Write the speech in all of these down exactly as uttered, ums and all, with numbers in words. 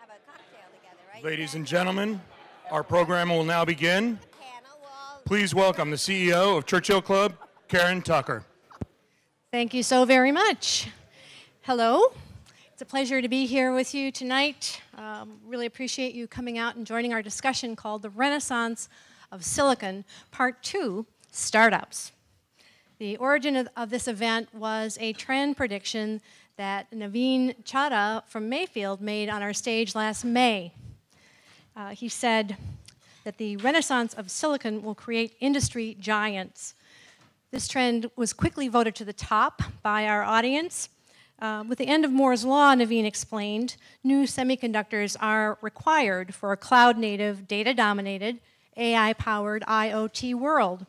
have a cocktail together, right? Ladies and gentlemen, our program will now begin. Please welcome the C E O of Churchill Club, Karen Tucker. Thank you so very much. Hello. It's a pleasure to be here with you tonight. Um, really appreciate you coming out and joining our discussion called The Renaissance of Silicon, Part two, Startups. The origin of, of this event was a trend prediction that Navin Chaddha from Mayfield made on our stage last May. Uh, he said that the renaissance of silicon will create industry giants. This trend was quickly voted to the top by our audience. Uh, with the end of Moore's Law, Navin explained, new semiconductors are required for a cloud-native, data-dominated, A I-powered I O T world.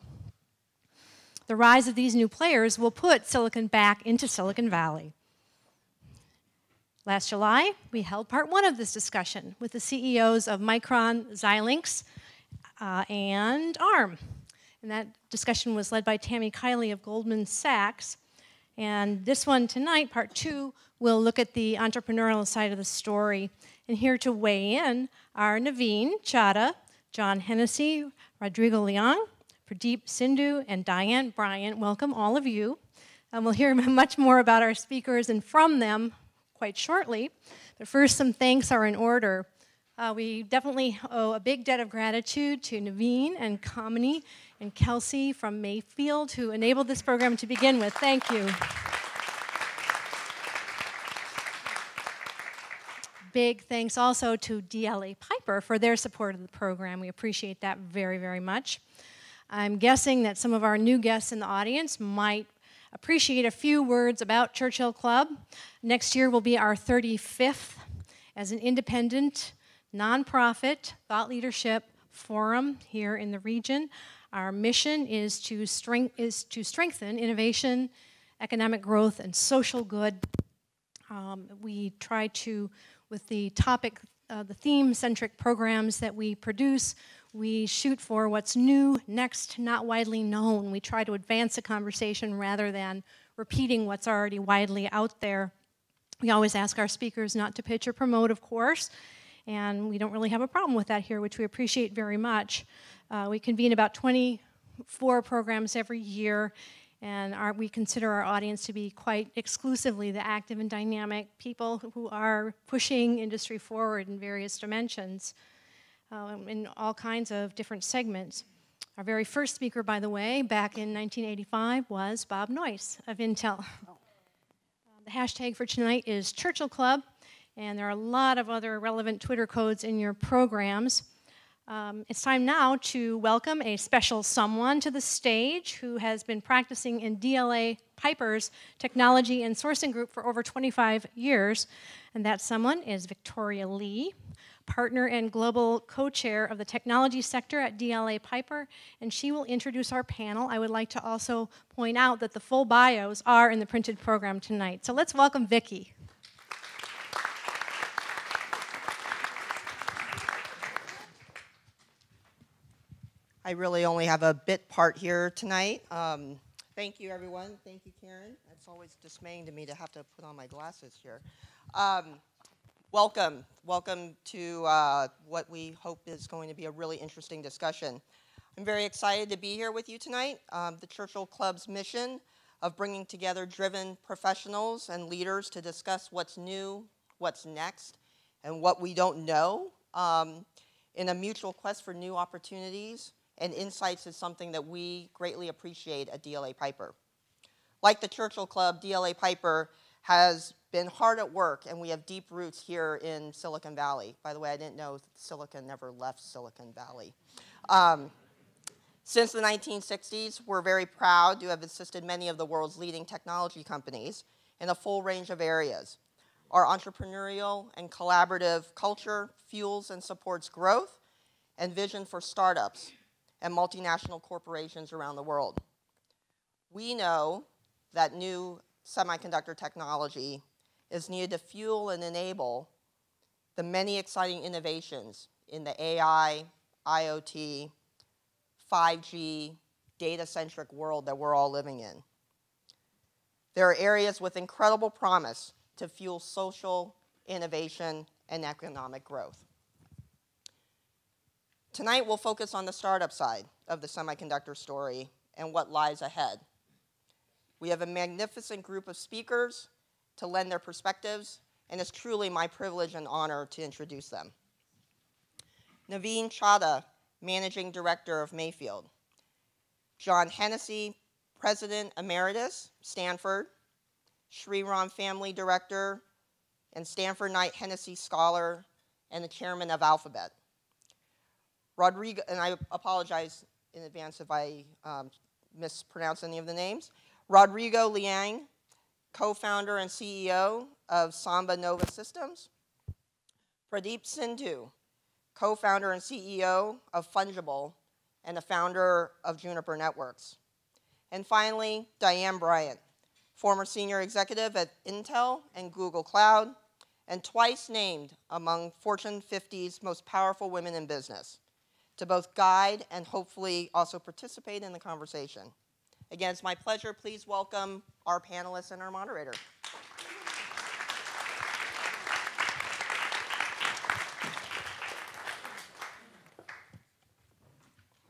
The rise of these new players will put silicon back into Silicon Valley. Last July, we held part one of this discussion with the C E Os of Micron, Xilinx, uh, and ARM. And that discussion was led by Tammy Kiley of Goldman Sachs. And this one tonight, part two, will look at the entrepreneurial side of the story. And here to weigh in are Navin Chaddha, John Hennessy, Rodrigo Liang, Pradeep Sindhu, and Diane Bryant. Welcome, all of you. Um, we'll hear much more about our speakers and from them quite shortly, but first some thanks are in order. Uh, we definitely owe a big debt of gratitude to Navin and Kamini and Kelsey from Mayfield who enabled this program to begin with. Thank you. Big thanks also to D L A Piper for their support of the program. We appreciate that very, very much. I'm guessing that some of our new guests in the audience might appreciate a few words about Churchill Club. Next year will be our thirty-fifth as an independent, nonprofit, thought leadership forum here in the region. Our mission is to, strength, is to strengthen innovation, economic growth, and social good. Um, we try to, with the topic, uh, the theme-centric programs that we produce, we shoot for what's new, next, not widely known. We try to advance a conversation rather than repeating what's already widely out there. We always ask our speakers not to pitch or promote, of course, and we don't really have a problem with that here, which we appreciate very much. Uh, we convene about twenty-four programs every year, and our, we consider our audience to be quite exclusively the active and dynamic people who are pushing industry forward in various dimensions. Uh, in all kinds of different segments. Our very first speaker, by the way, back in nineteen eighty-five was Bob Noyce of Intel. Oh. Uh, the hashtag for tonight is Churchill Club, and there are a lot of other relevant Twitter codes in your programs. Um, it's time now to welcome a special someone to the stage who has been practicing in D L A Piper's technology and sourcing group for over twenty-five years, and that someone is Victoria Lee, partner and global co-chair of the technology sector at D L A Piper, and she will introduce our panel. I would like to also point out that the full bios are in the printed program tonight. So let's welcome Vicki. I really only have a bit part here tonight. Um, thank you, everyone. Thank you, Karen. It's always dismaying to me to have to put on my glasses here. Um, Welcome, welcome to uh, what we hope is going to be a really interesting discussion. I'm very excited to be here with you tonight. Um, the Churchill Club's mission of bringing together driven professionals and leaders to discuss what's new, what's next, and what we don't know um, in a mutual quest for new opportunities and insights is something that we greatly appreciate at D L A Piper. Like the Churchill Club, D L A Piper has been hard at work, and we have deep roots here in Silicon Valley. By the way, I didn't know Silicon never left Silicon Valley. Um, since the nineteen sixties, we're very proud to have assisted many of the world's leading technology companies in a full range of areas. Our entrepreneurial and collaborative culture fuels and supports growth and vision for startups and multinational corporations around the world. We know that new semiconductor technology is needed to fuel and enable the many exciting innovations in the A I, I O T, five G, data-centric world that we're all living in. There are areas with incredible promise to fuel social innovation and economic growth. Tonight, we'll focus on the startup side of the semiconductor story and what lies ahead. We have a magnificent group of speakers to lend their perspectives, and it's truly my privilege and honor to introduce them. Navin Chaddha, Managing Director of Mayfield. John Hennessy, President Emeritus, Stanford. Sriram Family Director, and Stanford Knight Hennessy Scholar, and the Chairman of Alphabet. Rodrigo, and I apologize in advance if I um, mispronounce any of the names. Rodrigo Liang, co-founder and C E O of SambaNova Systems. Pradeep Sindhu, co-founder and C E O of Fungible and the founder of Juniper Networks. And finally, Diane Bryant, former senior executive at Intel and Google Cloud, and twice named among Fortune fifty's most powerful women in business, to both guide and hopefully also participate in the conversation. Again, it's my pleasure. Please welcome our panelists and our moderator.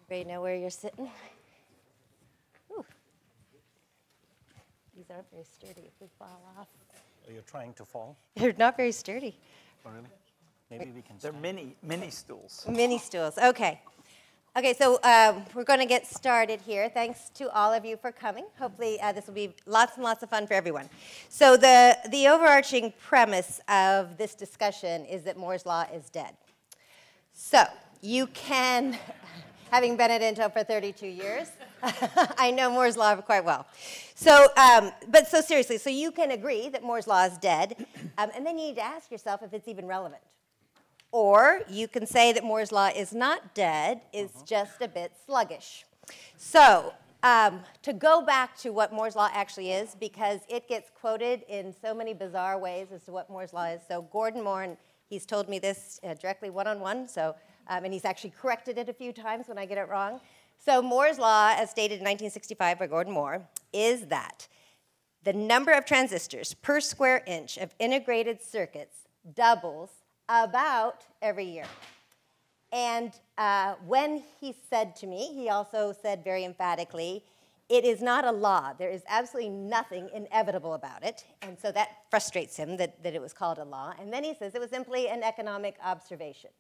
Everybody know where you're sitting? Ooh. These aren't very sturdy if we fall off. Are you trying to fall? They're not very sturdy. Oh, really? Maybe we can. They're mini, mini stools. Mini stools, okay. Okay, so um, we're going to get started here. Thanks to all of you for coming. Hopefully uh, this will be lots and lots of fun for everyone. So the, the overarching premise of this discussion is that Moore's Law is dead. So you can, having been at Intel for thirty-two years, I know Moore's Law quite well. So, um, but so seriously, so you can agree that Moore's Law is dead, um, and then you need to ask yourself if it's even relevant. Or you can say that Moore's Law is not dead, it's uh-huh. just a bit sluggish. So um, to go back to what Moore's Law actually is, because it gets quoted in so many bizarre ways as to what Moore's Law is. So Gordon Moore, and he's told me this uh, directly one-on-one, so, um, and he's actually corrected it a few times when I get it wrong. So Moore's Law, as stated in nineteen sixty-five by Gordon Moore, is that the number of transistors per square inch of integrated circuits doubles about every year. And uh, when he said to me, he also said very emphatically, it is not a law. There is absolutely nothing inevitable about it. And so that frustrates him that, that it was called a law. And then he says it was simply an economic observation,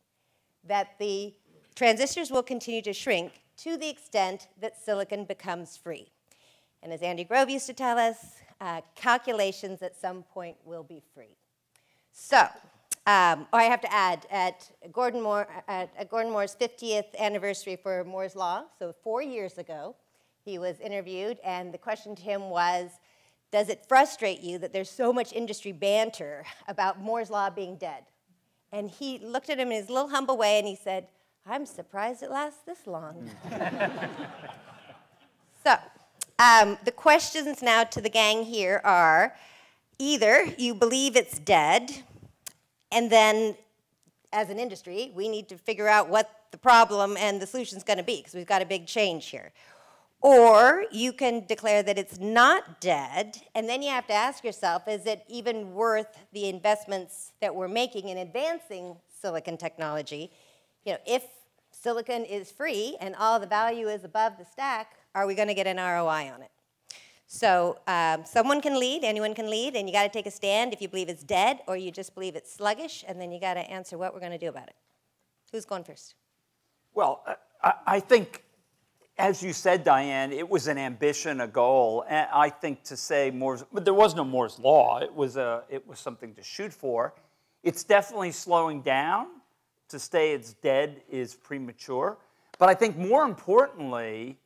that the transistors will continue to shrink to the extent that silicon becomes free. And as Andy Grove used to tell us, uh, calculations at some point will be free. So, Um, oh, I have to add, at Gordon, Moore, at, at Gordon Moore's fiftieth anniversary for Moore's Law, so four years ago, he was interviewed, and the question to him was, does it frustrate you that there's so much industry banter about Moore's Law being dead? And he looked at him in his little humble way, and he said, I'm surprised it lasts this long. So, um, the questions now to the gang here are, either you believe it's dead, and then, as an industry, we need to figure out what the problem and the solution is going to be, because we've got a big change here. Or you can declare that it's not dead, and then you have to ask yourself, is it even worth the investments that we're making in advancing silicon technology? You know, if silicon is free and all the value is above the stack, are we going to get an R O I on it? So um, someone can lead, anyone can lead, and you got to take a stand if you believe it's dead or you just believe it's sluggish, and then you got to answer what we're going to do about it. Who's going first? Well, uh, I think, as you said, Diane, it was an ambition, a goal. And I think to say Moore's, but there was no Moore's Law. It was a, it was something to shoot for. It's definitely slowing down. To say it's dead is premature. But I think more importantly,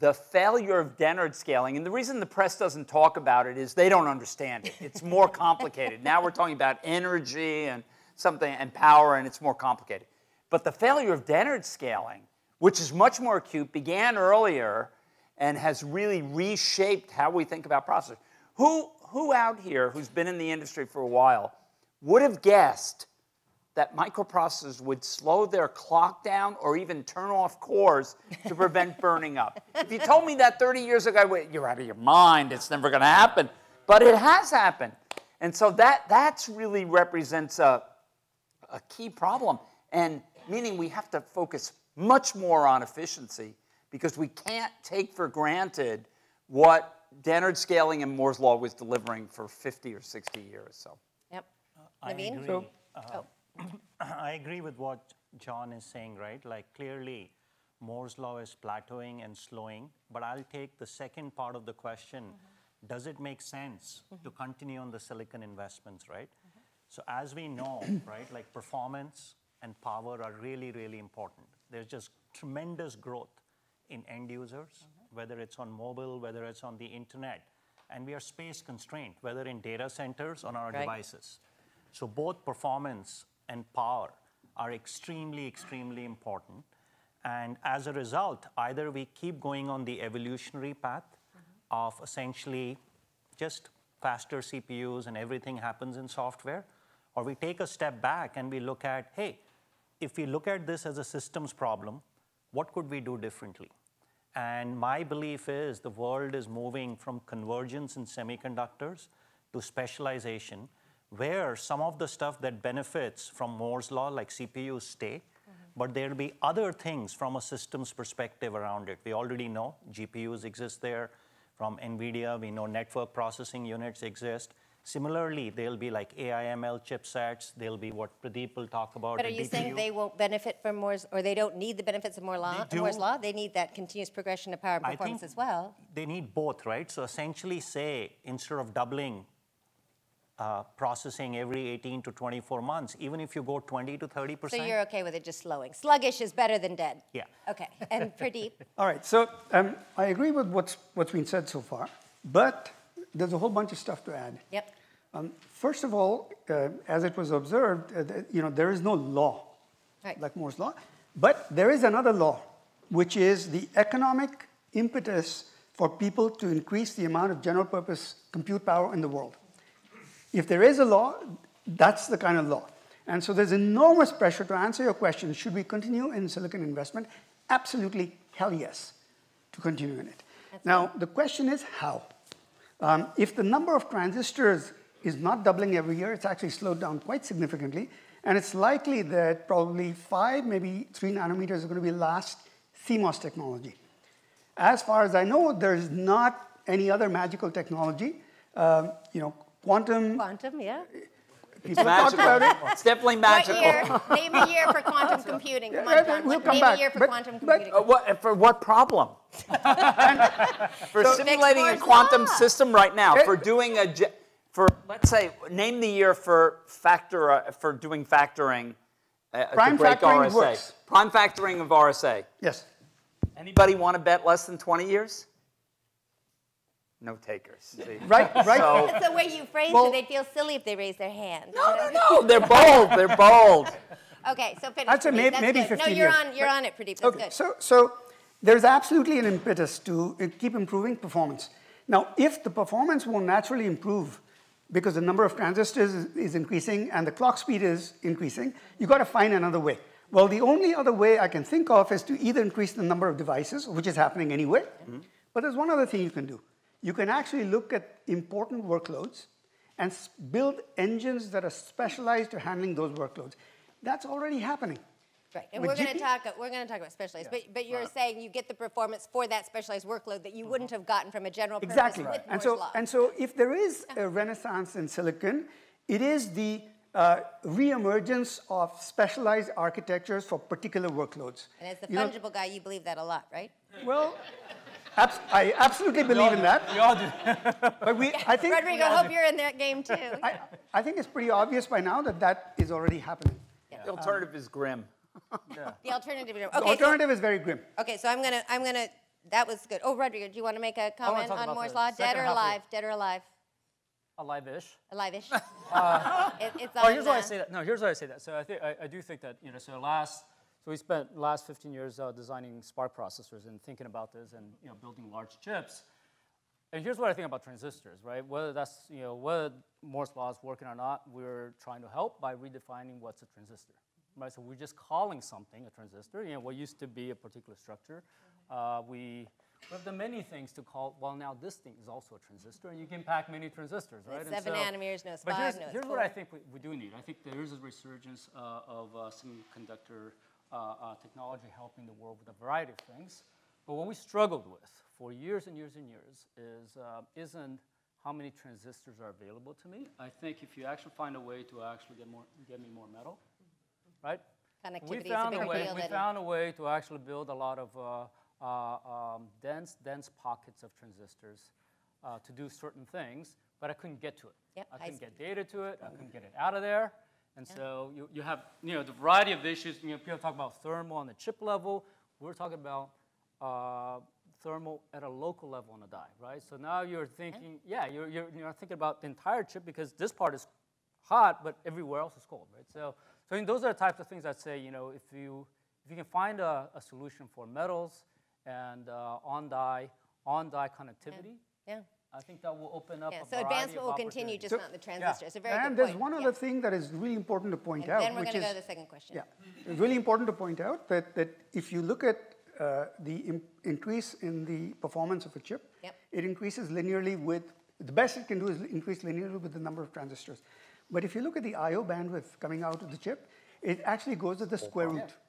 the failure of Dennard scaling, and the reason the press doesn't talk about it is they don't understand it. It's more complicated. Now we're talking about energy and something and power, and it's more complicated. But the failure of Dennard scaling, which is much more acute, began earlier and has really reshaped how we think about processors. Who, who out here who's been in the industry for a while would have guessed that microprocessors would slow their clock down or even turn off cores to prevent burning up? If you told me that thirty years ago, I would, you're out of your mind. It's never going to happen. But it has happened. And so that that's really represents a, a key problem, and meaning we have to focus much more on efficiency because we can't take for granted what Dennard scaling and Moore's law was delivering for fifty or sixty years. So, yep. Uh, Navin? I agree. So, uh, oh. I agree with what John is saying, right? Like, clearly, Moore's law is plateauing and slowing, but I'll take the second part of the question. Mm-hmm. Does it make sense mm-hmm. to continue on the silicon investments, right? Mm-hmm. So as we know, right, like performance and power are really, really important. There's just tremendous growth in end users, mm-hmm. whether it's on mobile, whether it's on the internet, and we are space constrained, whether in data centers on our right. devices. So both performance and power are extremely, extremely important. And as a result, either we keep going on the evolutionary path mm-hmm. of essentially just faster C P Us and everything happens in software, or we take a step back and we look at, hey, if we look at this as a systems problem, what could we do differently? And my belief is the world is moving from convergence in semiconductors to specialization, where some of the stuff that benefits from Moore's law, like C P Us, stay. But there'll be other things from a systems perspective around it. We already know G P Us exist there from NVIDIA. We know network processing units exist. Similarly, there'll be like A I M L chipsets. There'll be what Pradeep will talk about. But are you D P U. Saying they won't benefit from Moore's, or they don't need the benefits of Moore's law? Moore's law? They need that continuous progression of power and performance as well. They need both, right? So essentially say, instead of doubling Uh, processing every eighteen to twenty-four months, even if you go twenty to thirty percent. So you're okay with it just slowing. Sluggish is better than dead. Yeah. Okay, and Pradeep. All right, so um, I agree with what's, what's been said so far, but there's a whole bunch of stuff to add. Yep. Um, first of all, uh, as it was observed, uh, th you know, there is no law, right. like Moore's law, but there is another law, which is the economic impetus for people to increase the amount of general purpose compute power in the world. If there is a law, that's the kind of law. And so there's enormous pressure to answer your question, should we continue in silicon investment? Absolutely, hell yes, to continue in it. That's now, right. the question is how? Um, if the number of transistors is not doubling every year, it's actually slowed down quite significantly, and it's likely that probably five, maybe three nanometers are gonna be last C MOS technology. As far as I know, there's not any other magical technology, um, you know, Quantum. Quantum, yeah. People talk about it. It's definitely magical. What year? Name a year for quantum computing. Come on, John. We'll come Name back. a year for but, quantum computing. But, uh, what, for what problem? For so simulating a quantum law. system right now. It, for doing a, for let's say, name the year for factor uh, for doing factoring. Uh, Prime to break factoring R S A. Works. Prime factoring of R S A. Yes. Anybody want to bet less than twenty years? No takers. See? Right, right. So, that's the way you phrased well, it. They'd feel silly if they raised their hand. No, no, no. They're bold. They're bold. Okay, so finish. I'd say maybe, that's maybe fifteen. No, you're years. on. You're right. on it, Pradeep. That's okay, good. So, so there's absolutely an impetus to keep improving performance. Now, if the performance will naturally improve because the number of transistors is, is increasing and the clock speed is increasing, you've got to find another way. Well, the only other way I can think of is to either increase the number of devices, which is happening anyway, mm-hmm. but there's one other thing you can do. You can actually look at important workloads and build engines that are specialized to handling those workloads. That's already happening. Right, and With we're going to talk. We're going to talk about specialized. Yeah. But, but you're right. saying you get the performance for that specialized workload that you mm-hmm. wouldn't have gotten from a general purpose. Exactly. Right. And so, law. and so, if there is a renaissance in silicon, it is the uh, reemergence of specialized architectures for particular workloads. And as the fungible you know, guy, you believe that a lot, right? Well. I absolutely believe in that. We all do. But we, I think, Rodrigo, I hope you're in that game too. I, I think it's pretty obvious by now that that is already happening. Yeah. The alternative um, is grim. Yeah. The alternative is grim. Okay, the alternative so, is very grim. Okay, so I'm gonna, I'm gonna. That was good. Oh, Rodrigo, do you want to make a comment on Moore's law? Dead or alive? Dead or alive? Alive-ish. Alive-ish. Uh, it, it's on. Oh, here's the, why I say that. No, here's why I say that. So I think I, I do think that you know. So last. So we spent the last fifteen years uh, designing Spark processors and thinking about this and you know, building large chips. And here's what I think about transistors, right? Whether that's, you know, whether Moore's law is working or not, we're trying to help by redefining what's a transistor, right? So we're just calling something a transistor, you know, what used to be a particular structure. Uh, we, But the many things to call, well, now this thing is also a transistor, and you can pack many transistors, right? It's seven so, nanometers, no, it's but five, here's, no, it's here's four. What I think we, we do need. I think there is a resurgence uh, of uh, semiconductor uh, uh, technology helping the world with a variety of things. But what we struggled with for years and years and years is, uh, isn't how many transistors are available to me. I think if you actually find a way to actually get, more, get me more metal, right? Connectivity we found is a big a way, deal. We found a way to actually build a lot of uh, Uh, um, dense, dense pockets of transistors uh, to do certain things, but I couldn't get to it. Yep, I couldn't I get data to it. I couldn't get it out of there. And yeah. so you, you have, you know, the variety of issues. You know, people talk about thermal on the chip level. We're talking about uh, thermal at a local level on a die, right? So now you're thinking, yeah, yeah you're, you're, you're thinking about the entire chip because this part is hot, but everywhere else is cold, right? So, so I mean, those are the types of things I'd say, you know, if you, if you can find a, a solution for metals, and uh, on-die, on-die connectivity. Yeah. I think that will open up yeah, a so variety advancement of will continue, just so, not the transistor. Yeah. It's a very and good there's point. one other yeah. thing that is really important to point and out. Then we're going to go to the second question. Yeah, it's really important to point out that, that if you look at uh, the increase in the performance of a chip, yep. it increases linearly with, the best it can do is increase linearly with the number of transistors. But if you look at the I O bandwidth coming out of the chip, it actually goes to the square root. Yeah.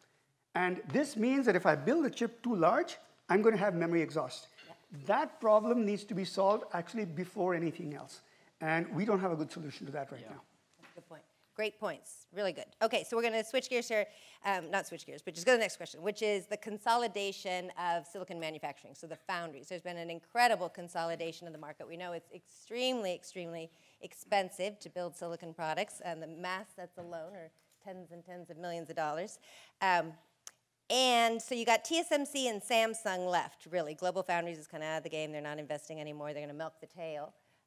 And this means that if I build a chip too large, I'm going to have memory exhaust. Yeah. That problem needs to be solved actually before anything else. And we don't have a good solution to that right yeah. now. Good point. Great points. Really good. OK, so we're going to switch gears here. Um, not switch gears, but just go to the next question, which is the consolidation of silicon manufacturing, so the foundries. There's been an incredible consolidation of the market. We know it's extremely, extremely expensive to build silicon products, and the mass sets alone are tens and tens of millions of dollars. Um, And so you got T S M C and Samsung left, really. Global Foundries is kind of out of the game. They're not investing anymore. They're going to milk the tail.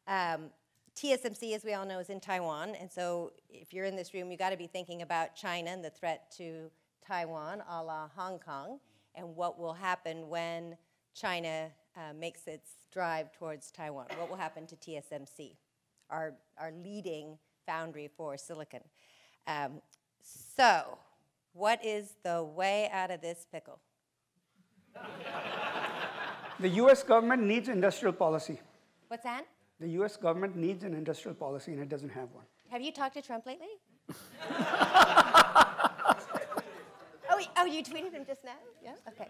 Um, T S M C, as we all know, is in Taiwan. And so if you're in this room, you've got to be thinking about China and the threat to Taiwan, a la Hong Kong, and what will happen when China uh, makes its drive towards Taiwan. What will happen to T S M C, our, our leading foundry for silicon? Um, so... What is the way out of this pickle? The U S government needs industrial policy. What's that? The U S government needs an industrial policy, and it doesn't have one. Have you talked to Trump lately? oh, oh, you tweeted him just now? Yeah? OK.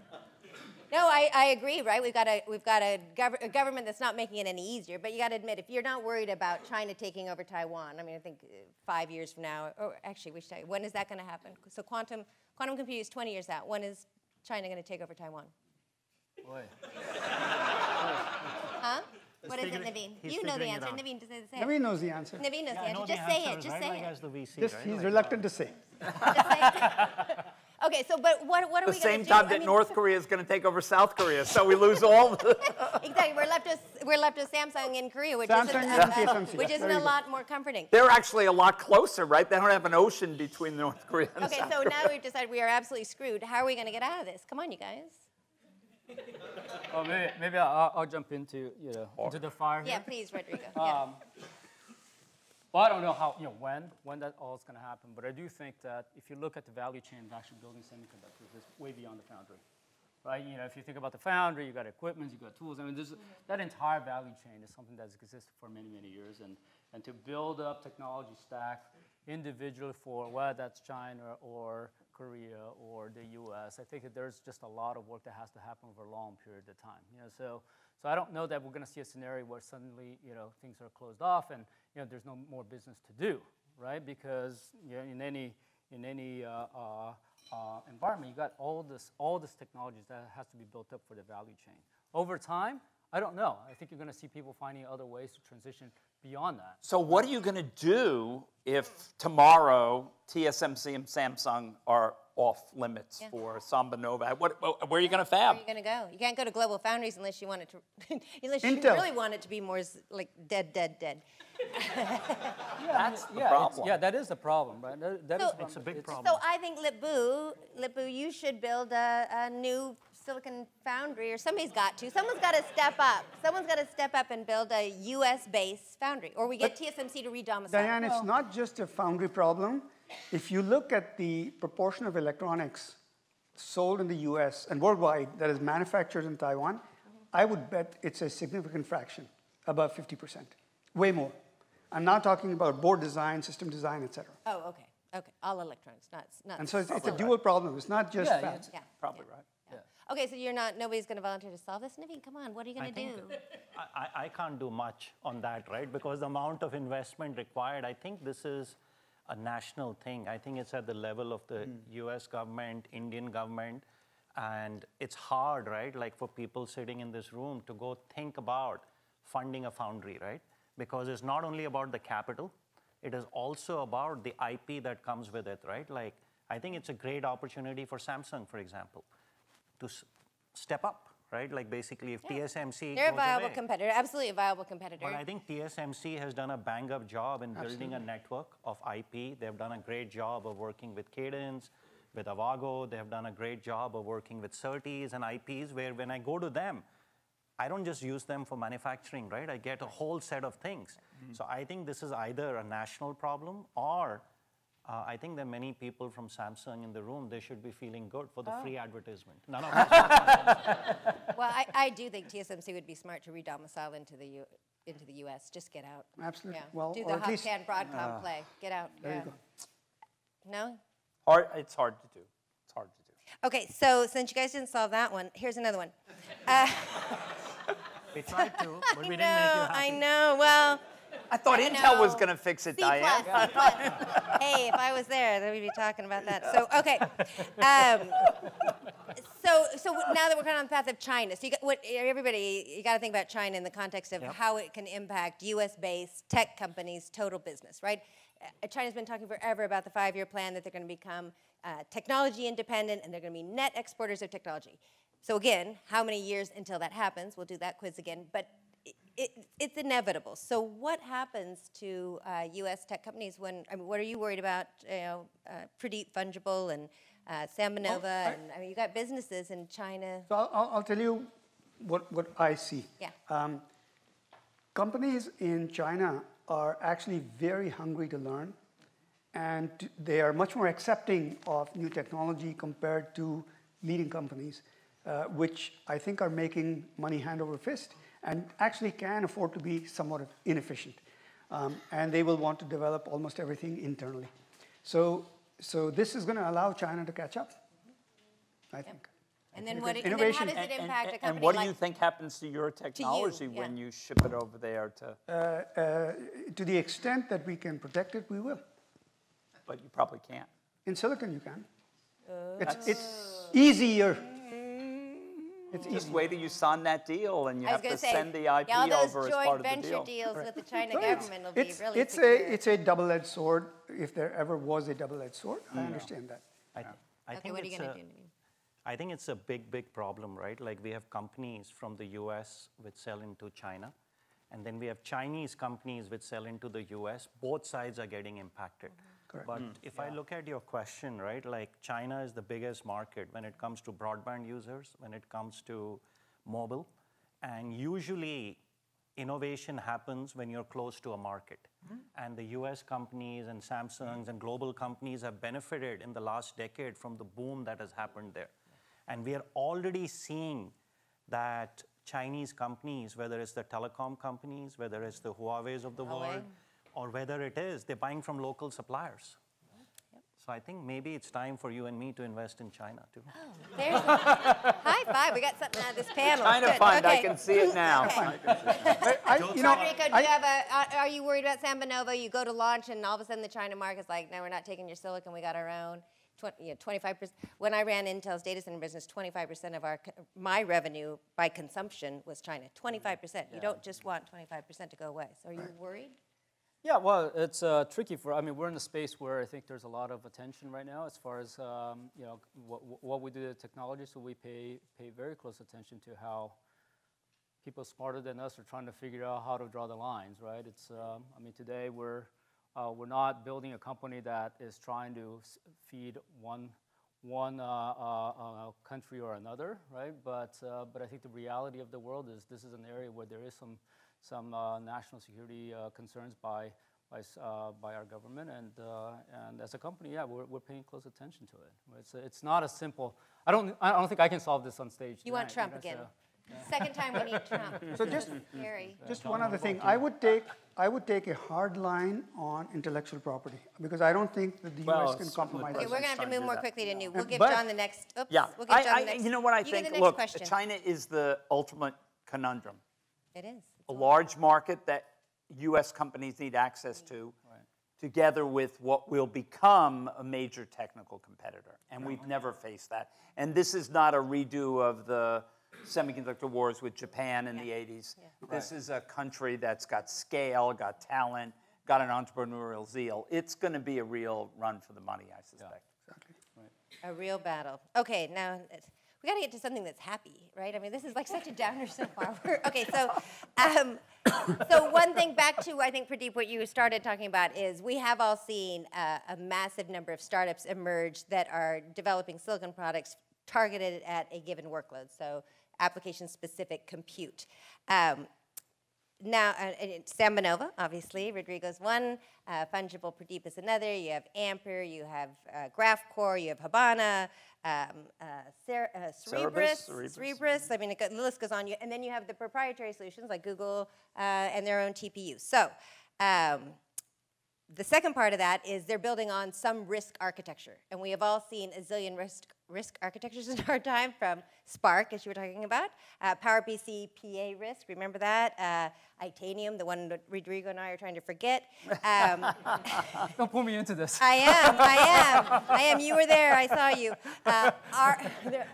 No, I, I agree, right? We've got, a, we've got a, gov a government that's not making it any easier. But you got to admit, if you're not worried about China taking over Taiwan, I mean, I think five years from now, or actually, we should, when is that going to happen? So quantum, quantum computing is twenty years out. When is China going to take over Taiwan? Boy. Huh? It's what is it, Navin? You know the answer. Navin, just say it. Navin knows the answer. Navin knows yeah, the answer. Just the say answer, it. Just right? say like it. The V C, just, right? He's like reluctant that. to say it. Okay, so but what, what are the we going to do? The same time that I mean, North Korea is going to take over South Korea, so we lose all the... Exactly, we're left, with, we're left with Samsung in Korea, which Samsung isn't, uh, T S M C, which isn't a lot more comforting. They're actually a lot closer, right? They don't have an ocean between North Korea and okay, South Korea. Okay, so now we've decided we are absolutely screwed. How are we going to get out of this? Come on, you guys. Well, maybe, maybe I'll, I'll jump into, you know, into the fire here. Yeah, please, Rodrigo. Um, yeah. Well, I don't know how, you know, when, when that all is going to happen, but I do think that if you look at the value chain of actually building semiconductors, it's way beyond the foundry, right? You know, if you think about the foundry, you got equipment, you got tools. I mean, there's, that entire value chain is something that's existed for many, many years, and and to build up technology stack individually for whether that's China or Korea or the U S, I think that there's just a lot of work that has to happen over a long period of time. You know, so. So I don't know that we're going to see a scenario where suddenly, you know, things are closed off and, you know, there's no more business to do, right? Because, you know, in any in any uh, uh, uh, environment, you got all this all this technologies that has to be built up for the value chain. Over time, I don't know. I think you're going to see people finding other ways to transition beyond that. So what are you going to do if tomorrow T S M C and Samsung are off limits yeah. for SambaNova? What, where are you yeah. going to fab? Where are you going to go? You can't go to Global Foundries unless you want it to, unless Intel. you really want it to be more like dead, dead, dead. yeah, That's yeah, the problem. Yeah, that is the problem, right? That, that so, is it's a big it's, problem. So I think Lip-Bu, Lip-Bu, you should build a, a new silicon foundry, or somebody's got to. Someone's got to step up. Someone's got to step up and build a U S-based foundry, or we get but T S M C to re-domicile. Diane, well, it's not just a foundry problem. If you look at the proportion of electronics sold in the U S and worldwide that is manufactured in Taiwan, I would bet it's a significant fraction, above fifty percent, way more. I'm now talking about board design, system design, et cetera. Oh, okay, okay, all electrons, not not. And so it's, it's a dual right. problem. It's not just yeah, fat. Yeah, yeah. Probably yeah. right. Yeah. Yeah. Okay, so you're not. Nobody's going to volunteer to solve this. Navin, come on. What are you going to do? I, I can't do much on that, right? Because the amount of investment required. I think this is a national thing. I think it's at the level of the mm. U S government, Indian government. And it's hard, right, like for people sitting in this room to go think about funding a foundry, right? Because it's not only about the capital, it is also about the I P that comes with it, right? Like, I think it's a great opportunity for Samsung, for example, to s step up, right? Like basically if yeah. T S M C They're a viable away, competitor, absolutely a viable competitor. But I think T S M C has done a bang-up job in absolutely. building a network of I P. They've done a great job of working with Cadence, with Avago, they have done a great job of working with certies and I Ps where when I go to them, I don't just use them for manufacturing, right? I get a whole set of things. Mm-hmm. So I think this is either a national problem or uh, I think there are many people from Samsung in the room, they should be feeling good for the oh. free advertisement. None of well, I, I do think T S M C would be smart to re-domicile into the U into the U S. Just get out. Absolutely. Yeah. Well, do the hot can Broadcom uh, play. Get out. There yeah. you go. No? Hard, it's hard to do. It's hard to do. Okay, so since you guys didn't solve that one, here's another one. Uh, we tried to, but we know, didn't make you happy. I know, well. I thought I Intel know. was going to fix it, C Diane. Plus, plus. Hey, if I was there, then we'd be talking about that. So, okay. Um, so, so now that we're kind of on the path of China, so you got, what, everybody, you got to think about China in the context of yep. how it can impact U S-based tech companies' total business, right? China's been talking forever about the five-year plan that they're going to become uh, technology independent and they're going to be net exporters of technology. So again, how many years until that happens? We'll do that quiz again, but it, it, it's inevitable. So what happens to uh, U S tech companies when, I mean, what are you worried about, you know, uh, Pradeep, Fungible and uh, SambaNova, oh, I, and I mean, you got businesses in China. So I'll, I'll tell you what, what I see. Yeah. Um, companies in China are actually very hungry to learn, and they are much more accepting of new technology compared to leading companies, uh, which I think are making money hand over fist and actually can afford to be somewhat inefficient. Um, and they will want to develop almost everything internally. So, so this is going to allow China to catch up, I yep. think. And then, what it, and then how does it impact and, and, a company And what do like you think happens to your technology to you, yeah. when you ship it over there to? Uh, uh, to the extent that we can protect it, we will. But you probably can't. In silicon, you can. Uh, it's, it's easier. It's just easier. Wait till you sign that deal and you have to say, send the I P yeah, over as part of the deal. All those joint venture deals right. with the China right. government will it's, be really it's secure. a It's a double-edged sword, if there ever was a double-edged sword. Mm. I understand that. I, yeah. I okay, think what are you going to do? I think it's a big, big problem, right? Like we have companies from the U S which sell into China, and then we have Chinese companies which sell into the U S. Both sides are getting impacted. Correct. But mm, if yeah. I look at your question, right, like China is the biggest market when it comes to broadband users, when it comes to mobile, and usually innovation happens when you're close to a market. Mm-hmm. And the U S companies and Samsungs and global companies have benefited in the last decade from the boom that has happened there. And we are already seeing that Chinese companies, whether it's the telecom companies, whether it's the Huawei's of the Huawei. world, or whether it is, they're buying from local suppliers. Yep. So I think maybe it's time for you and me to invest in China, too. Oh, there's high five. We got something out of this panel. China Good. fund. Okay. I can see it now. Okay. I, you know, Rodrigo, do I, you have a, are you worried about SambaNova? You go to launch, and all of a sudden the China market's like, no, we're not taking your silicon. We got our own. twenty-five percent. When I ran Intel's data center business, twenty-five percent of our my revenue by consumption was China. twenty-five percent. Yeah. You don't just want twenty-five percent to go away. So are you worried? Yeah, well, it's uh, tricky for. I mean, we're in a space where I think there's a lot of attention right now as far as um, you know what, what we do to the technology. So we pay pay very close attention to how people smarter than us are trying to figure out how to draw the lines. Right? It's. Um, I mean, today we're. Uh, we're not building a company that is trying to s feed one, one uh, uh, uh, country or another, right? But, uh, but I think the reality of the world is this is an area where there is some, some uh, national security uh, concerns by, by, uh, by our government. And, uh, and as a company, yeah, we're, we're paying close attention to it. It's, it's not a simple, I don't, I don't think I can solve this on stage. You tonight. want Trump you know, again. So Second time we need Trump. So just, Harry. just one other thing. I would take I would take a hard line on intellectual property because I don't think that the well, U S can compromise. Okay, we're going to have to move more that. quickly to new. We'll give but, John the next. Oops. Yeah. We'll give John I, I, the next. You know what I you think? Look, question. China is the ultimate conundrum. It is. It's a large market that U S companies need access to, right. together with what will become a major technical competitor. And we've never faced that. And this is not a redo of the semiconductor wars with Japan in yeah. the eighties. Yeah. Right. This is a country that's got scale, got talent, got an entrepreneurial zeal. It's going to be a real run for the money, I suspect. Yeah. Exactly. Right. A real battle. OK, now we got to get to something that's happy, right? I mean, this is like such a downer so far. OK, so um, so one thing back to, I think, Pradeep, what you started talking about is we have all seen uh, a massive number of startups emerge that are developing silicon products targeted at a given workload. So application-specific compute. Um, now, uh, SambaNova, obviously, Rodrigo's one, uh, Fungible, Pradeep is another, you have Ampere, you have uh, GraphCore, you have Habana, um, uh, Cer uh, Cerebrus, Cerebrus, Cerebrus, I mean, it go the list goes on. And then you have the proprietary solutions like Google uh, and their own T P U. So um, the second part of that is they're building on some RISC architecture. And we have all seen a zillion RISC RISC architectures in our time, from Spark, as you were talking about, uh, PowerPC P A RISC, remember that? Uh, Itanium, the one that Rodrigo and I are trying to forget. Um, Don't pull me into this. I am, I am, I am. You were there, I saw you. Uh, ARC,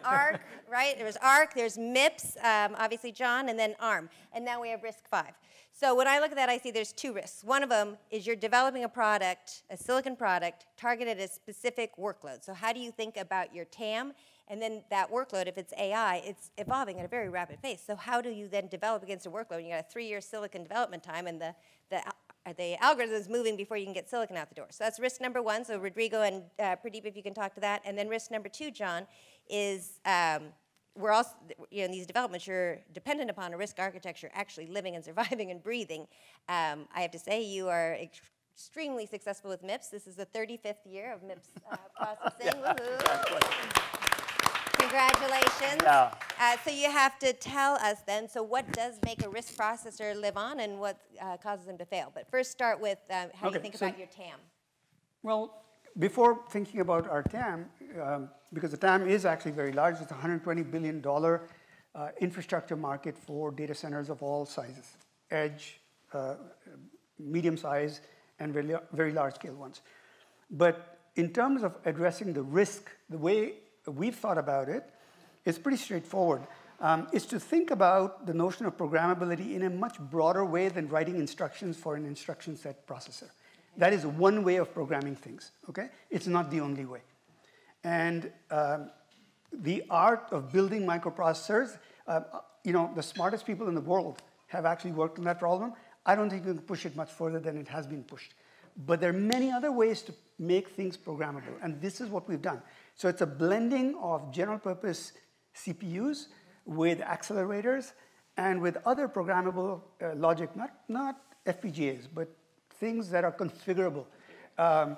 ARC, right? There was ARC, there's MIPS, um, obviously John, and then ARM. And now we have RISC five. So when I look at that, I see there's two risks. One of them is you're developing a product, a silicon product, targeted at a specific workload. So how do you think about your T A M? And then that workload, if it's A I, it's evolving at a very rapid pace. So how do you then develop against a workload? You got a three-year silicon development time, and the, the, the algorithm is moving before you can get silicon out the door. So that's risk number one. So Rodrigo and uh, Pradeep, if you can talk to that. And then risk number two, John, is... Um, We're also, you know, in these developments, you're dependent upon a RISC architecture actually living and surviving and breathing. Um, I have to say, you are ex extremely successful with MIPS. This is the thirty-fifth year of MIPS uh, processing. Yeah. Woohoo! Congratulations. Yeah. Uh, so you have to tell us then, so what does make a RISC processor live on and what uh, causes them to fail? But first start with um, how okay, you think so about your T A M. Well, before thinking about our T A M, um, because the T A M is actually very large, it's a one hundred twenty billion dollar uh, infrastructure market for data centers of all sizes, edge, uh, medium size, and very, very large scale ones. But in terms of addressing the risk, the way we've thought about it is pretty straightforward. Um, is to think about the notion of programmability in a much broader way than writing instructions for an instruction set processor. That is one way of programming things, okay? It's not the only way. And um, the art of building microprocessors, uh, you know, the smartest people in the world have actually worked on that problem. I don't think we can push it much further than it has been pushed. But there are many other ways to make things programmable, and this is what we've done. So it's a blending of general purpose C P Us with accelerators and with other programmable uh, logic, not, not F P G As, but things that are configurable. Um,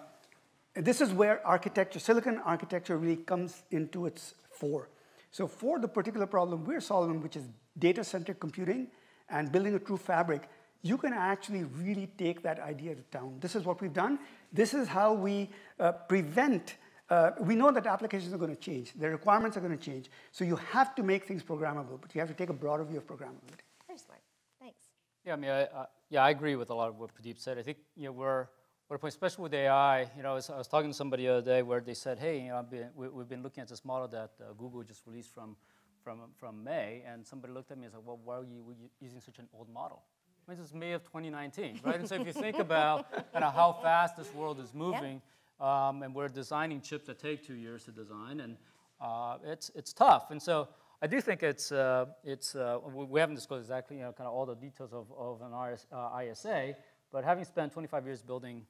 this is where architecture, silicon architecture really comes into its fore. So for the particular problem we're solving, which is data-centric computing and building a true fabric, you can actually really take that idea to town. This is what we've done. This is how we uh, prevent, uh, we know that applications are gonna change. Their requirements are gonna change. So you have to make things programmable, but you have to take a broader view of programmability. Very smart, thanks. Yeah, I mean, I, I Yeah, I agree with a lot of what Pradeep said. I think, you know, we're, we're especially with A I, you know, I was, I was talking to somebody the other day where they said, hey, you know, I've been, we, we've been looking at this model that uh, Google just released from, from, from May, and somebody looked at me and said, well, why are you using such an old model? I mean, this is May of twenty nineteen, right? And so if you think about you know, how fast this world is moving, yeah. um, and we're designing chips that take two years to design, and uh, it's, it's tough. And so I do think it's, uh, it's uh, we haven't disclosed exactly, you know, kind of all the details of, of an R S, uh, I S A, but having spent twenty-five years building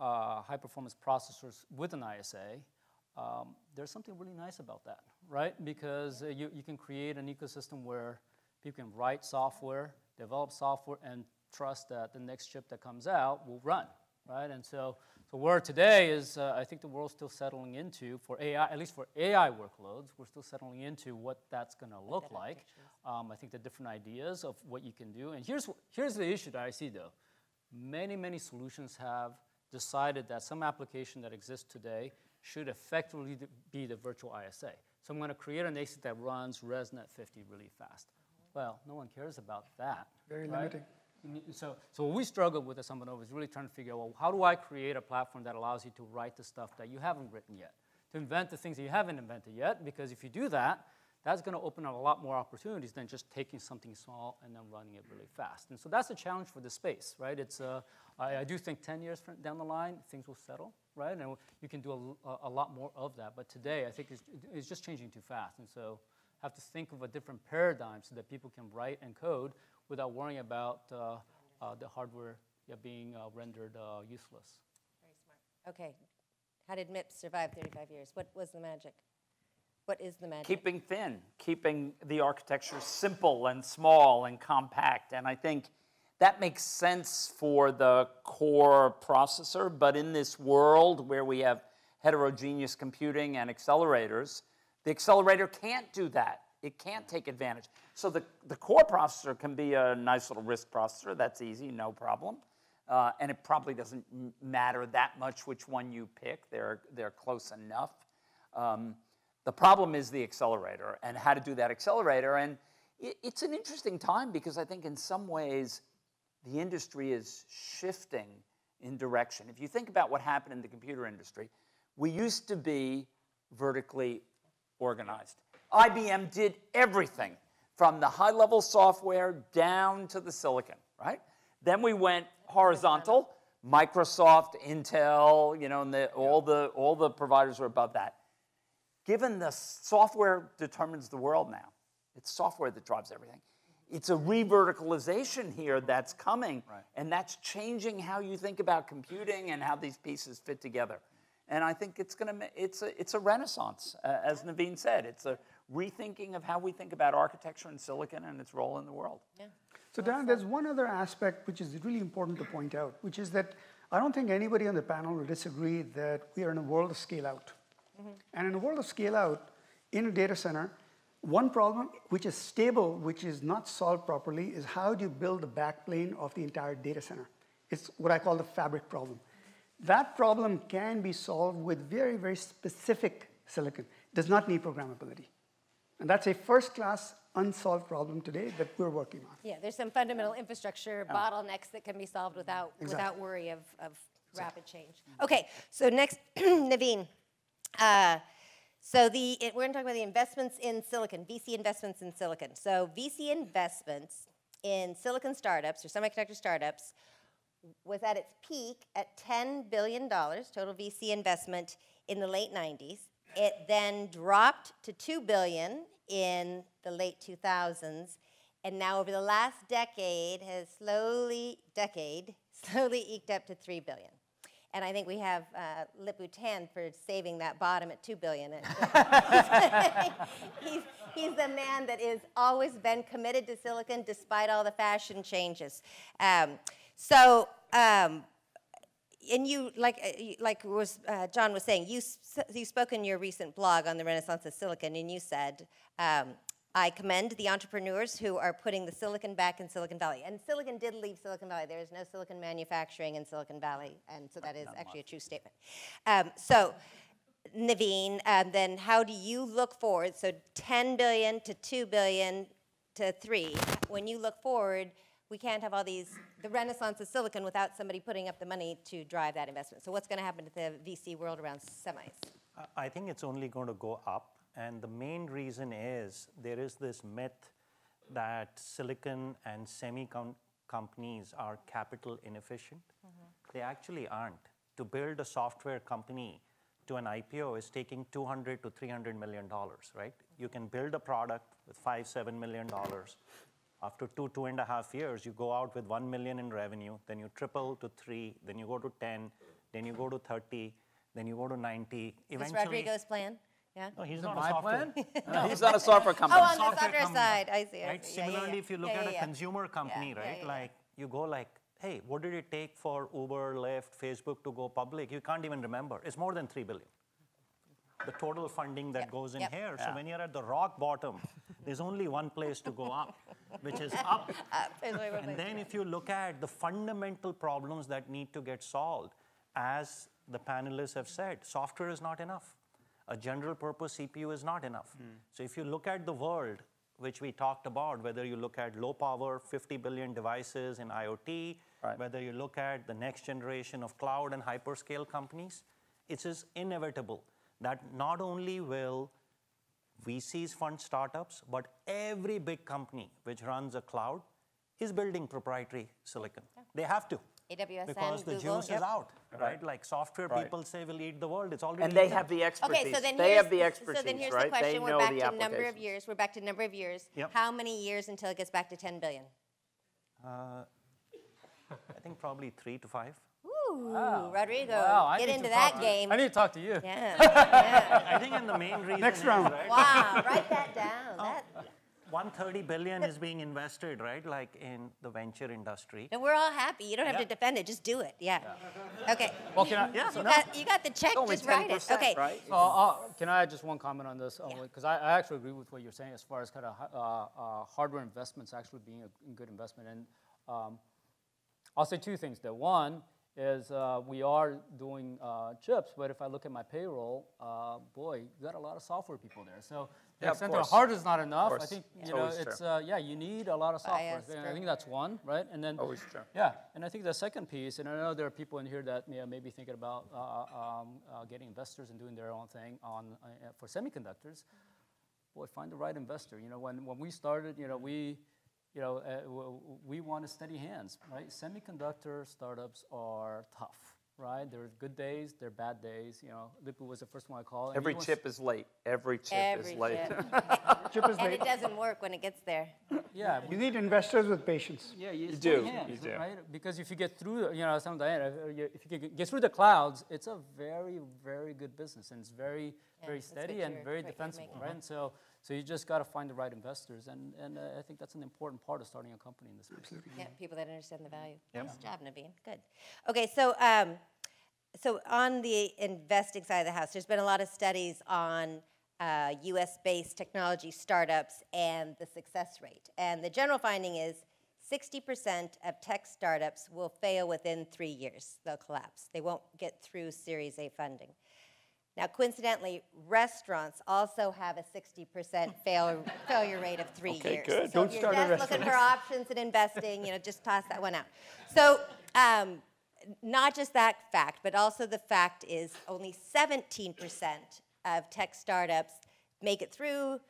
uh, high-performance processors with an I S A, um, there's something really nice about that, right? Because uh, you, you can create an ecosystem where people can write software, develop software, and trust that the next chip that comes out will run, right? And so, so where today is, uh, I think the world's still settling into, for A I, at least for A I workloads, we're still settling into what that's going to look like. Um, I think the different ideas of what you can do. And here's, here's the issue that I see, though. Many, many solutions have decided that some application that exists today should effectively be the virtual I S A. So I'm going to create an ASIC that runs ResNet fifty really fast. Well, no one cares about that. Very right? limiting. So, so what we struggle with at SambaNova is really trying to figure out, well, how do I create a platform that allows you to write the stuff that you haven't written yet, to invent the things that you haven't invented yet? Because if you do that, that's going to open up a lot more opportunities than just taking something small and then running it really fast. And so that's a challenge for the space, right? It's, uh, I, I do think ten years down the line, things will settle, right? And you can do a, a lot more of that. But today, I think it's, it's just changing too fast. And so have to think of a different paradigm so that people can write and code without worrying about uh, uh, the hardware being uh, rendered uh, useless. Very smart. Okay, how did MIPS survive thirty-five years? What was the magic? What is the magic? Keeping thin, keeping the architecture simple and small and compact. And I think that makes sense for the core processor. But in this world where we have heterogeneous computing and accelerators, the accelerator can't do that. It can't take advantage. So the, the core processor can be a nice little RISC processor. That's easy, no problem. Uh, and it probably doesn't matter that much which one you pick. They're, they're close enough. Um, the problem is the accelerator and how to do that accelerator. And it, it's an interesting time because I think in some ways the industry is shifting in direction. If you think about what happened in the computer industry, we used to be vertically organized. I B M did everything from the high-level software down to the silicon, right? Then we went horizontal. Microsoft, Intel, you know, and the, all, the, all the providers were above that. Given the software determines the world now, it's software that drives everything. It's a re-verticalization here that's coming, right. And that's changing how you think about computing and how these pieces fit together. And I think it's going to it's a it's a renaissance, uh, as Navin said. It's a rethinking of how we think about architecture and silicon and its role in the world. Yeah. So Dan, there's one other aspect which is really important to point out, which is that I don't think anybody on the panel will disagree that we are in a world of scale out. Mm-hmm. And in a world of scale out, in a data center, one problem which is stable, which is not solved properly, is how do you build the backplane of the entire data center? It's what I call the fabric problem. That problem can be solved with very, very specific silicon. It does not need programmability. And that's a first-class unsolved problem today that we're working on. Yeah, there's some fundamental infrastructure oh. bottlenecks that can be solved without, exactly. without worry of, of exactly. rapid change. Okay, so next, Navin. Uh, so the, it, we're going to talk about the investments in silicon, V C investments in silicon. So V C investments in silicon startups or semiconductor startups was at its peak at ten billion dollars, total V C investment, in the late nineties. It then dropped to two billion dollars in the late two thousands. And now over the last decade has slowly, decade, slowly eked up to three billion dollars. And I think we have uh, Lip-Bu Tan for saving that bottom at two billion dollars. he's, he's the man that has always been committed to silicon despite all the fashion changes. Um, So, um, and you, like, like was, uh, John was saying, you, you spoke in your recent blog on the Renaissance of Silicon, and you said, um, I commend the entrepreneurs who are putting the silicon back in Silicon Valley. And silicon did leave Silicon Valley. There is no silicon manufacturing in Silicon Valley, and so that is actually a true statement. Um, so, Navin, um, then how do you look forward? So ten billion to two billion to three. When you look forward, we can't have all these, the renaissance of silicon without somebody putting up the money to drive that investment. So what's going to happen to the V C world around semis? I think it's only going to go up. And the main reason is there is this myth that silicon and semi companies are capital inefficient. Mm-hmm. They actually aren't. To build a software company to an I P O is taking two hundred to three hundred million dollars, right? You can build a product with five, seven million dollars. After two, two and a half years, you go out with one million in revenue, then you triple to three, then you go to ten, then you go to thirty, then you go to ninety. Eventually, that's Rodrigo's plan? Yeah. No, he's not a software. No, he's not a software company. Oh, on software the software company. Side, I see. I right? see. Yeah, Similarly, yeah, yeah. if you look yeah, yeah, at a yeah. consumer company, yeah, right, yeah, yeah, yeah. like you go like hey, what did it take for Uber, Lyft, Facebook to go public? You can't even remember. It's more than three billion dollars. The total funding that yep. goes in yep. here. Yeah. So when you're at the rock bottom, there's only one place to go up, which is up. up is and then if you look at the fundamental problems that need to get solved, as the panelists have said, software is not enough. A general purpose C P U is not enough. Mm. So if you look at the world, which we talked about, whether you look at low power, fifty billion devices in IoT, right. whether you look at the next generation of cloud and hyperscale companies, it is inevitable that not only will V Cs fund startups, but every big company which runs a cloud is building proprietary silicon. Yeah. They have to. A W S because the Google, juice yep. is out, right? right? Like software right. people say will eat the world. It's already and they have the expertise. Okay, so then they have the expertise, right? So then here's right? the question. They We're back to number of years. We're back to number of years. Yep. How many years until it gets back to ten billion? Uh, I think probably three to five. Ooh, wow. Rodrigo, wow, get into that game. I need to talk to you. Yeah. yeah. I think in the main reason Next is, round. Right? Wow, write that down. Oh. That, one hundred thirty billion dollars is being invested, right, like in the venture industry. And we're all happy. You don't have yeah. to defend it. Just do it. Yeah. yeah. Okay. Well, can I, yeah, so you, no. got, you got the check. It's just write it. Okay. Right? Uh, uh, can I add just one comment on this? Because yeah. I, I actually agree with what you're saying as far as kind of uh, uh, hardware investments actually being a good investment. And um, I'll say two things there. One is uh, we are doing uh, chips, but if I look at my payroll, uh, boy, you got a lot of software people there. So the yeah, extent of hard is not enough. I think yeah. you know Always it's uh, yeah, you need a lot of software. I think that's one, right? And then Always true. yeah, and I think the second piece, and I know there are people in here that you know, may be thinking about uh, um, uh, getting investors and doing their own thing on uh, for semiconductors. Boy, find the right investor. You know, when when we started, you know we. You know, uh, we want steady hands, right? Semiconductor startups are tough, right? There are good days, there are bad days. You know, Lip-Bu was the first one I called. Every chip is late. Every chip Every is late. Chip. chip is late. And it doesn't work when it gets there. Yeah. You need investors with patience. Yeah, you, you do. Hands, you do. Right? Because if you get through, you know, some Diane, if you get through the clouds, it's a very, very good business, and it's very, yeah, very steady and very defensible, right? And so. So you just got to find the right investors, and, and uh, I think that's an important part of starting a company in this space. Absolutely. Yeah, people that understand the value. Yep. Nice job, Navin. Good. Okay, so um, so on the investing side of the house, there's been a lot of studies on uh, U S based technology startups and the success rate. And the general finding is sixty percent of tech startups will fail within three years. They'll collapse. They won't get through Series A funding. Now, coincidentally, restaurants also have a sixty percent fail, failure rate of three okay, years. Good. So Don't if you're start just looking for options and investing, you know, just toss that one out. So um, not just that fact, but also the fact is only seventeen percent of tech startups make it through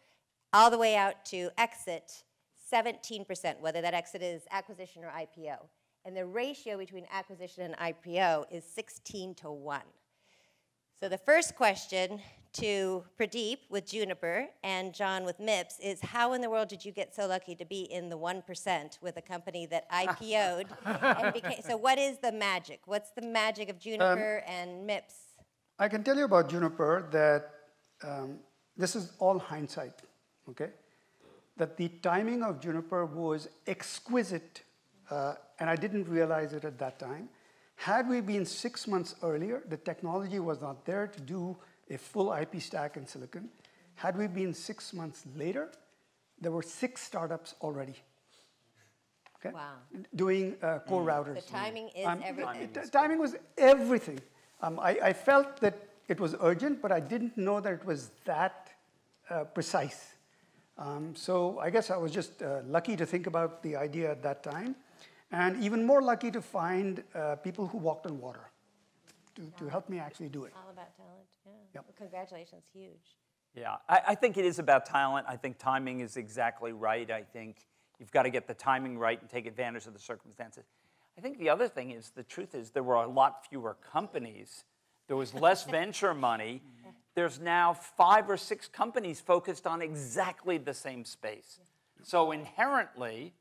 all the way out to exit, seventeen percent, whether that exit is acquisition or I P O. And the ratio between acquisition and I P O is sixteen to one. So the first question to Pradeep with Juniper and John with MIPS is, how in the world did you get so lucky to be in the one percent with a company that I P O'd? and became, so what is the magic? What's the magic of Juniper um, and MIPS? I can tell you about Juniper that um, this is all hindsight, okay? That the timing of Juniper was exquisite, uh, and I didn't realize it at that time. Had we been six months earlier, the technology was not there to do a full I P stack in silicon. Had we been six months later, there were six startups already. Okay? Wow. Doing uh, core mm. routers. The timing is um, everything. The timing was everything. Um, I, I felt that it was urgent, but I didn't know that it was that uh, precise. Um, so I guess I was just uh, lucky to think about the idea at that time. And even more lucky to find uh, people who walked on water to, yeah. to help me actually do it. All about talent, yeah. Yep. Well, congratulations, huge. Yeah, I, I think it is about talent. I think timing is exactly right. I think you've got to get the timing right and take advantage of the circumstances. I think the other thing is, the truth is, there were a lot fewer companies. There was less venture money. There's now five or six companies focused on exactly the same space. So inherently,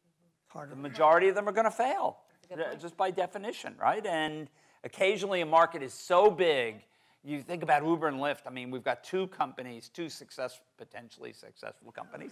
the majority of them are going to fail, just by definition, right? And occasionally a market is so big, you think about Uber and Lyft. I mean, we've got two companies, two success, potentially successful companies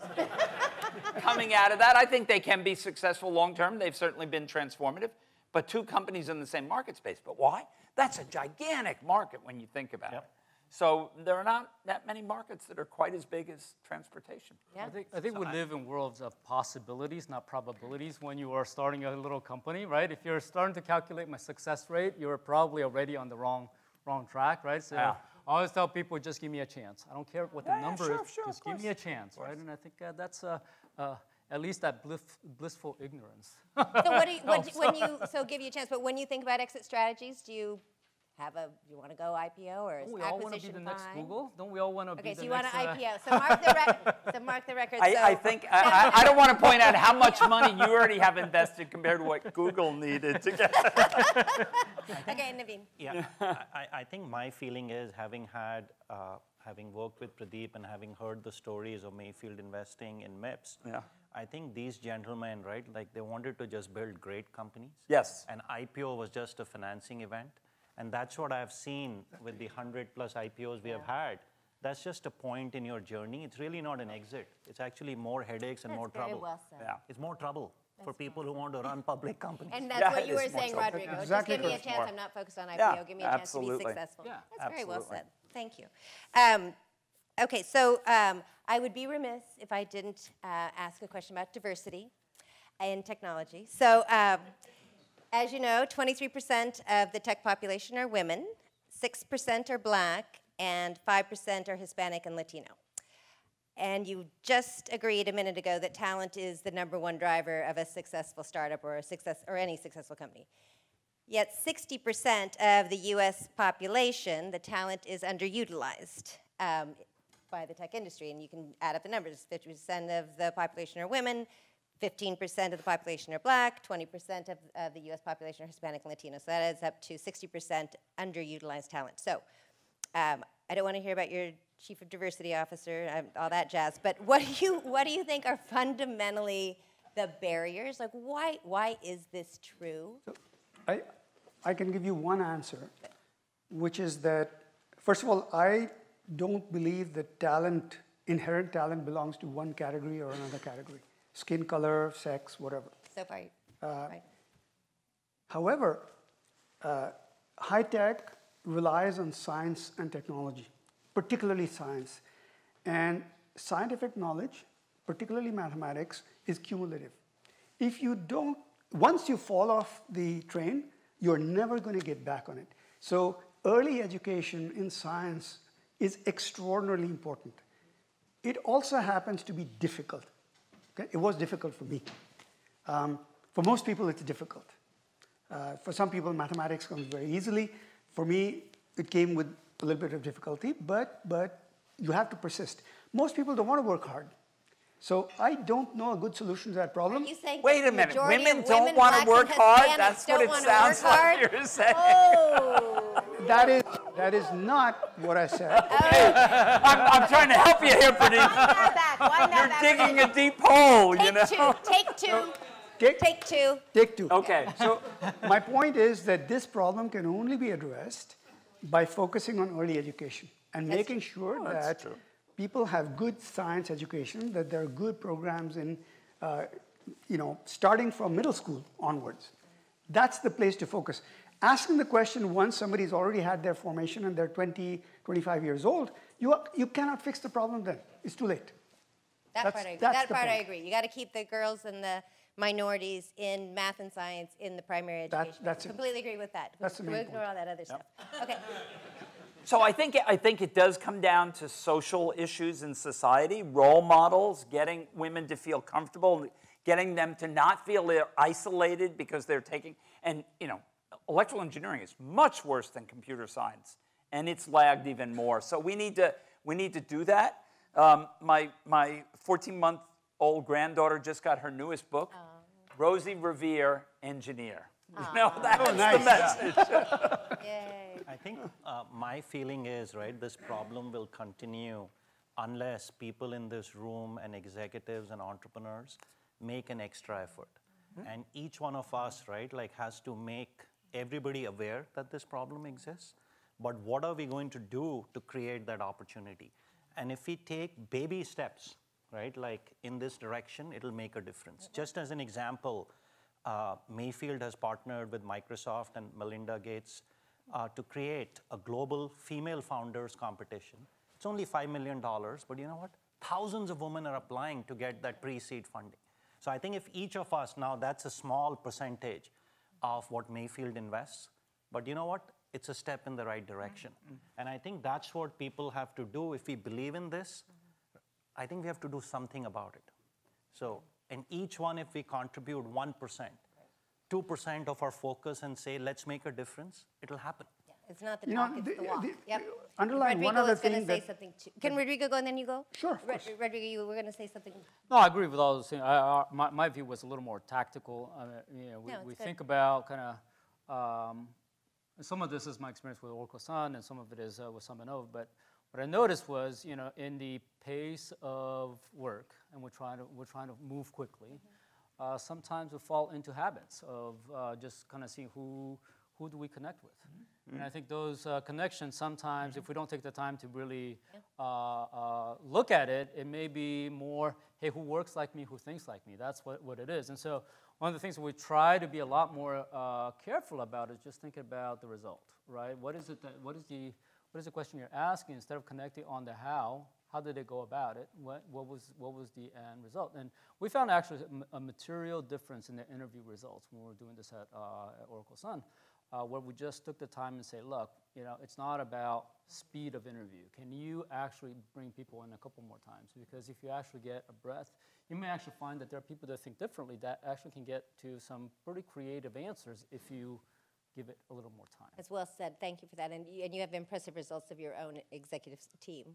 coming out of that. I think they can be successful long term. They've certainly been transformative. but two companies in the same market space. But why? That's a gigantic market when you think about yep. it. So there are not that many markets that are quite as big as transportation. Yeah. I think, I think so we I, live in worlds of possibilities, not probabilities, when you are starting a little company, right? If you're starting to calculate my success rate, you're probably already on the wrong, wrong track, right? So yeah. I always tell people, just give me a chance. I don't care what the yeah, number yeah, sure, is, sure, just give me a chance, right? And I think uh, that's uh, uh, at least that bliss, blissful ignorance. So what do you, what do, when you, so give you a chance, but when you think about exit strategies, do you, Have a, you want to go I P O or is acquisition fine? We all want to be the next Google. Don't we all want to okay, be so the next? Okay, so you want to uh, I P O. So mark the record. So mark the record. I, so. I think I, I don't want to point out how much money you already have invested compared to what Google needed to get. Okay, Navin. Yeah, I, I think my feeling is, having had, uh, having worked with Pradeep and having heard the stories of Mayfield investing in MIPS. Yeah. I think these gentlemen, right? Like, they wanted to just build great companies. Yes. And I P O was just a financing event. And that's what I've seen with the one hundred plus I P Os we yeah. have had. That's just a point in your journey. It's really not an exit. It's actually more headaches and that's more trouble. Well yeah. It's more trouble that's for people who want to run public companies. And that's yeah, what you were saying, trouble. Rodrigo. Exactly. Just give me a chance. More. I'm not focused on I P O. Yeah, give me a chance absolutely. to be successful. Yeah, that's absolutely. very well said. Thank you. Um, okay, so um, I would be remiss if I didn't uh, ask a question about diversity in technology. So. Um, As you know, twenty-three percent of the tech population are women, six percent are black, and five percent are Hispanic and Latino. And you just agreed a minute ago that talent is the number one driver of a successful startup or a success or any successful company. Yet sixty percent of the U S population, the talent is underutilized um, by the tech industry, and you can add up the numbers. fifty percent of the population are women, fifteen percent of the population are black, twenty percent of, of the U S population are Hispanic and Latino. So that adds up to sixty percent underutilized talent. So um, I don't want to hear about your chief of diversity officer, um, all that jazz, but what do you, what do you think are fundamentally the barriers? Like, why, why is this true? So I, I can give you one answer, which is that, first of all, I don't believe that talent, inherent talent belongs to one category or another category. Skin color, sex, whatever. So far. Uh, right. However, uh, high tech relies on science and technology, particularly science. And scientific knowledge, particularly mathematics, is cumulative. If you don't, once you fall off the train, you're never going to get back on it. So early education in science is extraordinarily important. It also happens to be difficult. Okay? It was difficult for me. Um, for most people, it's difficult. Uh, for some people, mathematics comes very easily. For me, it came with a little bit of difficulty, but, but you have to persist. Most people don't want to work hard. So I don't know a good solution to that problem. Wait a minute, women don't want to work hard? That's what it sounds like you're saying. Oh. That is, that is not what I said. Okay. I'm, I'm trying to help you here, Pradeep. Why not back? Why not back? You're digging a deep hole, you know. Take two. Take two. Take two. Take two. Okay. So my point is that this problem can only be addressed by focusing on early education and making sure that people have good science education, that there are good programs in, uh, you know, starting from middle school onwards. That's the place to focus. Asking the question once somebody's already had their formation and they're twenty, twenty-five years old, you, are, you cannot fix the problem then. It's too late. That that's, part, I agree. That part I agree. You got to keep the girls and the minorities in math and science in the primary that, education. That's I completely it. agree with that. That's we, the main we ignore point. all that other yep. stuff. Okay. So I think, I think it does come down to social issues in society, role models, getting women to feel comfortable, getting them to not feel they're isolated because they're taking, and you know, electrical engineering is much worse than computer science, and it's lagged even more. So we need to, we need to do that. Um, my my fourteen-month-old granddaughter just got her newest book, oh. Rosie Revere, Engineer. Oh. You know, that's oh, nice. the message. Yeah. Yay. I think uh, my feeling is, right, this problem will continue unless people in this room and executives and entrepreneurs make an extra effort. Mm-hmm. And each one of us, right, like, has to make everybody aware that this problem exists, but what are we going to do to create that opportunity? And if we take baby steps, right, like in this direction, it'll make a difference. Mm-hmm. Just as an example, Uh, Mayfield has partnered with Microsoft and Melinda Gates uh, to create a global female founders competition. It's only five million dollars, but you know what? Thousands of women are applying to get that pre-seed funding. So I think if each of us, now that's a small percentage of what Mayfield invests, but you know what? It's a step in the right direction. Mm-hmm. And I think that's what people have to do. If we believe in this, I think we have to do something about it. So, and each one, if we contribute one percent, two percent of our focus and say, let's make a difference, it'll happen. Yeah, it's not the you talk, know, it's the, the walk. The, yep. Underline one other thing gonna that... Say something too. Can Rodrigo go and then you go? Sure, of Rod course. Rodrigo, you were going to say something. No, I agree with all those things. I, I, my, my view was a little more tactical. I mean, you know, we no, we think about kind of... Um, some of this is my experience with Oracle Sun, and some of it is uh, with SambaNova, but... What I noticed was, you know, in the pace of work, and we're trying to we're trying to move quickly. Mm-hmm. uh, sometimes we fall into habits of uh, just kind of seeing who who do we connect with, mm-hmm. and I think those uh, connections sometimes, mm-hmm. if we don't take the time to really yeah. uh, uh, look at it, it may be more, hey, who works like me, who thinks like me. That's what what it is. And so one of the things that we try to be a lot more uh, careful about is just thinking about the result, right? What is it that what is the What is the question you're asking? Instead of connecting on the how, how did they go about it? What, what, was, what was the end result? And we found actually a material difference in the interview results when we were doing this at, uh, at Oracle Sun, uh, where we just took the time and say, look, you know, it's not about speed of interview. Can you actually bring people in a couple more times? Because if you actually get a breath, you may actually find that there are people that think differently that actually can get to some pretty creative answers if you give it a little more time. That's well said. Thank you for that. And you, and you have impressive results of your own executive team.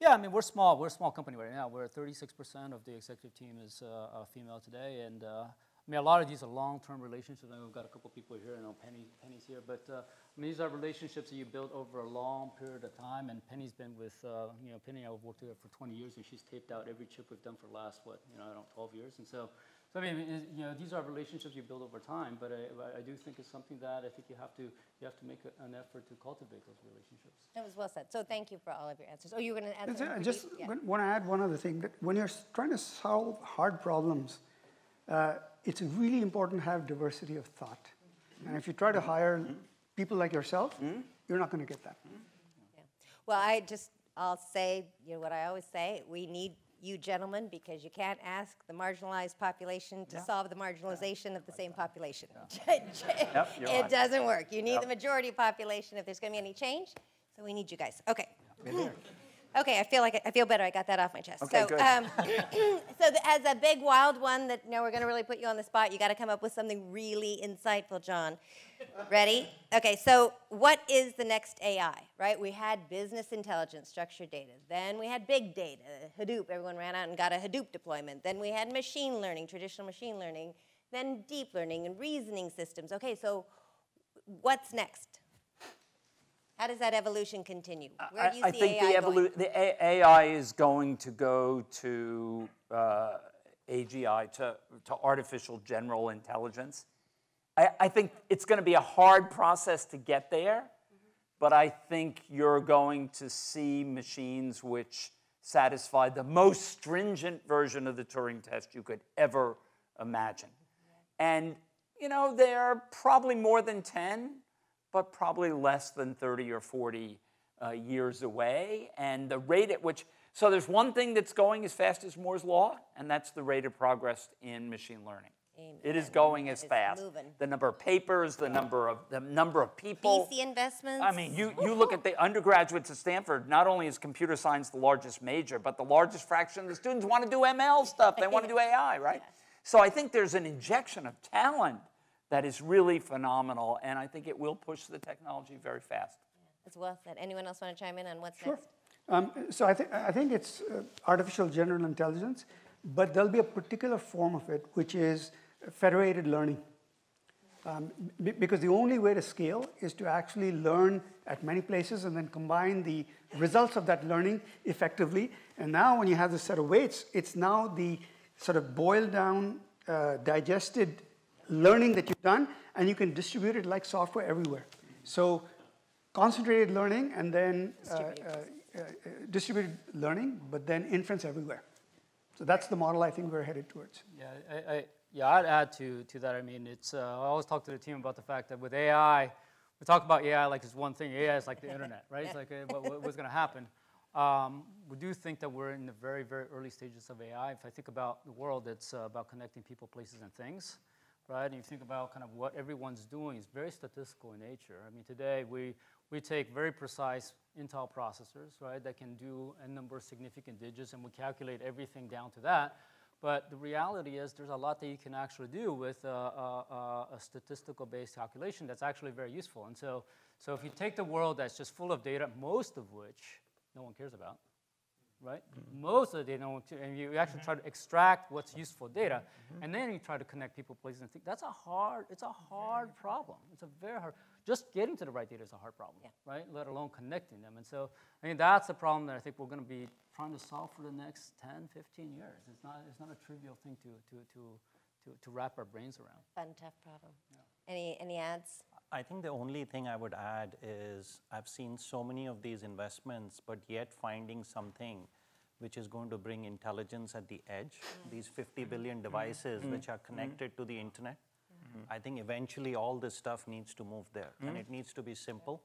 Yeah, I mean, we're small. We're a small company right now. We're thirty-six percent of the executive team is uh, female today. And uh, I mean, a lot of these are long-term relationships. I know we've got a couple people here. I know Penny, Penny's here. But uh, I mean, these are relationships that you build over a long period of time. And Penny's been with, uh, you know, Penny and I have worked together for twenty years. And she's taped out every chip we've done for the last, what, you know, I don't know, twelve years. And so... So I mean, you know, these are relationships you build over time, but I, I do think it's something that I think you have to you have to make an effort to cultivate those relationships. That was well said. So thank you for all of your answers. Oh, you were going to add something? I just yeah. want to add one other thing. That when you're trying to solve hard problems, uh, it's really important to have diversity of thought. Mm-hmm. And if you try to hire mm-hmm. people like yourself, mm-hmm. you're not going to get that. Mm-hmm. Yeah. Well, I just I'll say you know what I always say: we need. You gentlemen, because you can't ask the marginalized population to yeah. solve the marginalization yeah. of the like same that. population. Yeah. yep, it right. doesn't work. You need yep. the majority population if there's going to be any change. So we need you guys. Okay. Yeah. Okay. I feel like I, I feel better. I got that off my chest. Okay, so, good. Um, so the, as a big wild one that now we're going to really put you on the spot. You got to come up with something really insightful, John. Ready? Okay. So what is the next A I? Right? We had business intelligence, structured data. Then we had big data, Hadoop. Everyone ran out and got a Hadoop deployment. Then we had machine learning, traditional machine learning. Then deep learning and reasoning systems. Okay. So what's next? How does that evolution continue? Where do you I, see I think A I the, going? the A I is going to go to uh, A G I, to, to artificial general intelligence. I, I think it's going to be a hard process to get there, mm-hmm. but I think you're going to see machines which satisfy the most stringent version of the Turing test you could ever imagine. And, you know, there are probably more than ten. But probably less than thirty or forty uh, years away. And the rate at which, so there's one thing that's going as fast as Moore's Law, and that's the rate of progress in machine learning. Amen. It is going as fast. Moving. The number of papers, the number of the number of people. P C investments. I mean, you, you look at the undergraduates at Stanford, not only is computer science the largest major, but the largest fraction of the students want to do M L stuff. They want to do A I, right? Yeah. So I think there's an injection of talent that is really phenomenal, and I think it will push the technology very fast. That's well said. Anyone else want to chime in on what's sure. next? Um, so I, th I think it's uh, artificial general intelligence, but there'll be a particular form of it, which is federated learning. Um, because the only way to scale is to actually learn at many places and then combine the results of that learning effectively. And now when you have this set of weights, it's now the sort of boiled down, uh, digested learning that you've done, and you can distribute it like software everywhere. So concentrated learning and then uh, uh, uh, distributed learning, but then inference everywhere. So that's the model I think we're headed towards. Yeah, I, I, Yeah, I'd add to, to that. I mean, it's, uh, I always talk to the team about the fact that with A I, we talk about A I like it's one thing. A I is like the internet, right? It's like uh, what, what's going to happen. Um, we do think that we're in the very, very early stages of A I. If I think about the world, it's uh, about connecting people, places, and things, right? And you think about kind of what everyone's doing is very statistical in nature. I mean, today we, we take very precise Intel processors, right, that can do a number of significant digits, and we calculate everything down to that. But the reality is there's a lot that you can actually do with a, a, a statistical-based calculation that's actually very useful. And so, so if you take the world that's just full of data, most of which no one cares about, right? Mm-hmm. Most of the data, no one, and you actually mm-hmm. try to extract what's useful data, mm-hmm. and then you try to connect people, places, and things. That's a hard, it's a hard problem. It's a very hard, just getting to the right data is a hard problem, yeah. right? Let alone connecting them. And so, I mean, that's a problem that I think we're going to be trying to solve for the next ten, fifteen years. It's not, it's not a trivial thing to, to, to, to, to wrap our brains around. Fun, tough problem. Yeah. Any, any ads? I think the only thing I would add is I've seen so many of these investments, but yet finding something which is going to bring intelligence at the edge. Mm. These fifty billion devices mm. which are connected mm. to the internet. Mm. I think eventually all this stuff needs to move there, mm. and it needs to be simple.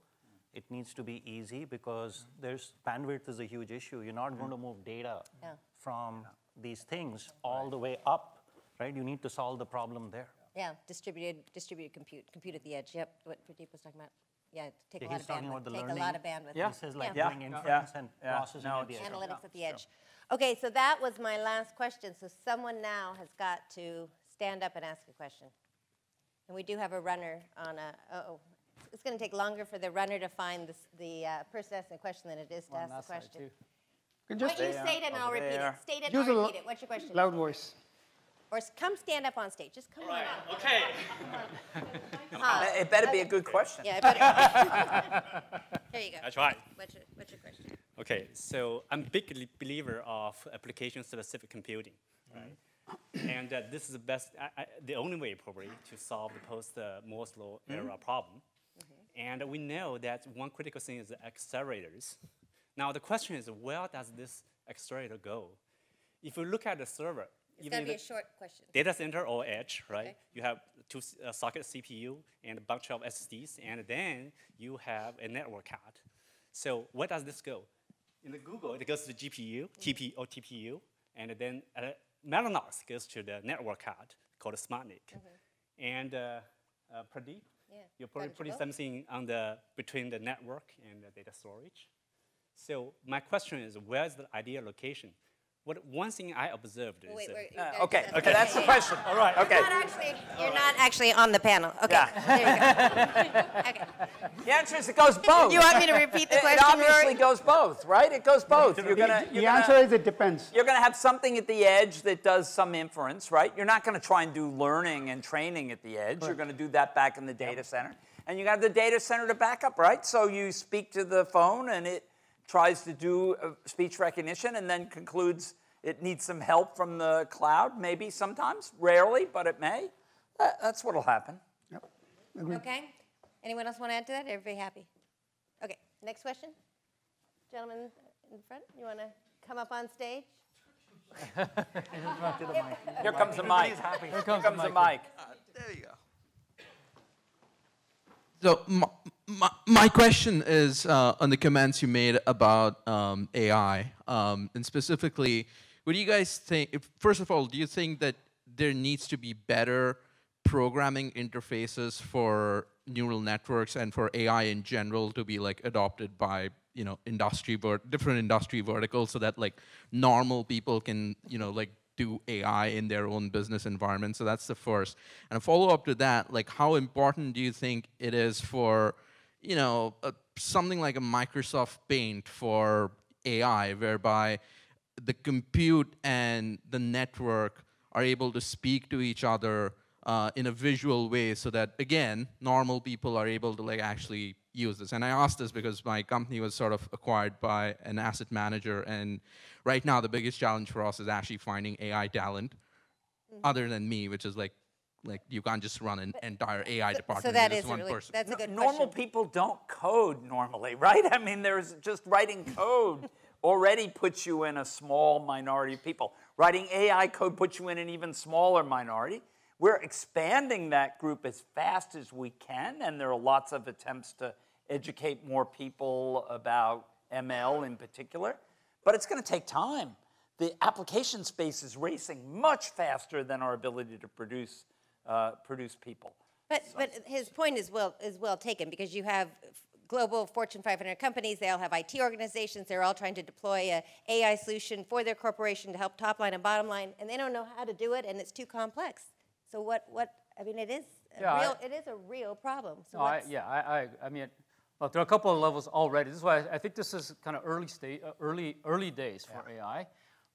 It needs to be easy because there's bandwidth is a huge issue. You're not mm-hmm. going to move data yeah. from yeah. these things all right. the way up, right? You need to solve the problem there. Yeah, distributed distributed compute, compute at the edge. Yep, what Pradeep was talking about. Yeah, take yeah, a lot of bandwidth. Take learning. a lot of bandwidth. Yeah, this is like yeah. doing yeah. inference yeah. and yeah. processing no, at the edge. Analytics yeah. at the edge. Yeah. Okay, so that was my last question. So someone now has got to stand up and ask a question, and we do have a runner on a. Uh oh. It's going to take longer for the runner to find this, the uh, person asking the question than it is to well, ask the question. What you state and I'll repeat it. State it and I'll repeat it. What's your question? Loud voice. Or come stand up on stage. Just come right. on up. Okay. uh, it better be a good question. Yeah, it better be. There you go. I try. What's your, what's your question? Okay, so I'm a big believer of application-specific computing, right? Mm-hmm. And uh, this is the best, I, I, the only way probably to solve the post-Moore's uh, law era mm-hmm. problem. Mm-hmm. And we know that one critical thing is the accelerators. Now the question is, where does this accelerator go? If you look at the server, it's even be a short question. Data center or edge, right? Okay. You have two uh, socket C P U and a bunch of S S Ds, and then you have a network card. So where does this go? In the Google, it goes to the G P U, mm-hmm. T P U, or T P U, and then. Uh, Mellanox goes to the network card called SmartNIC. Mm-hmm. And uh, uh, Pradeep, yeah. you're probably putting something on the, between the network and the data storage. So my question is, where's the ideal location? What one thing I observed is... Wait, wait, uh, okay, okay, okay, that's the question. All right, okay. You're not actually, you're not actually on the panel. Okay, yeah. There you go. Okay. The answer is it goes both. You want me to repeat the it, question? It obviously Rory? goes both, right? It goes both. You're gonna, you're the gonna, answer is it depends. You're going to have something at the edge that does some inference, right? You're not going to try and do learning and training at the edge. Correct. You're going to do that back in the data yep. center. And you got the data center to back up, right? So you speak to the phone and it tries to do speech recognition and then concludes it needs some help from the cloud, maybe sometimes, rarely, but it may. That, that's what'll happen. Yep. Agree. Okay. Anyone else want to add to that? Everybody happy? Okay. Next question. Gentleman in front, you want to come up on stage? Here comes the mic. Here comes the mic. Uh, there you go. So my, my, my question is uh, on the comments you made about um, A I, um, and specifically, what do you guys think, if, first of all, do you think that there needs to be better programming interfaces for neural networks and for A I in general to be like adopted by you know, industry ver different industry verticals so that like normal people can you know, like do A I in their own business environment? So that's the first. And a follow-up to that, like how important do you think it is for, you know, a, something like a Microsoft Paint for A I, whereby the compute and the network are able to speak to each other uh, in a visual way so that, again, normal people are able to like actually use this? And I asked this because my company was sort of acquired by an asset manager, and right now the biggest challenge for us is actually finding A I talent mm-hmm. other than me, which is like, like you can't just run an but, entire AI so, department. So that is one really, person. That's a good no, normal people don't code normally, right? I mean, there's just writing code already puts you in a small minority of people. Writing A I code puts you in an even smaller minority. We're expanding that group as fast as we can, and there are lots of attempts to educate more people about M L in particular, but it's going to take time. The application space is racing much faster than our ability to produce uh, produce people. But so, but his point is well is well taken, because you have global Fortune five hundred companies. They all have I T organizations. They're all trying to deploy an A I solution for their corporation to help top line and bottom line, and they don't know how to do it, and it's too complex. So what what I mean, it is a yeah, real I, it is a real problem. So no, I, yeah, I I, I mean. It, Look, there are a couple of levels already. This is why I think this is kind of early state, uh, early, early days for yeah. A I,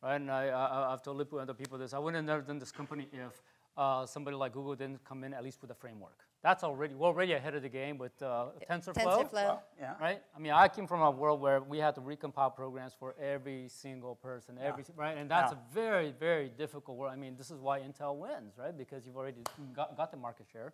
right? And I, I, I've told Lip and other people this. I wouldn't have never done this company if uh, somebody like Google didn't come in at least with a framework. That's already we're already ahead of the game with uh, TensorFlow, TensorFlow. Well, yeah. right? I mean, I came from a world where we had to recompile programs for every single person, every yeah. right, and that's yeah. a very, very difficult world. I mean, this is why Intel wins, right? Because you've already got, got the market share.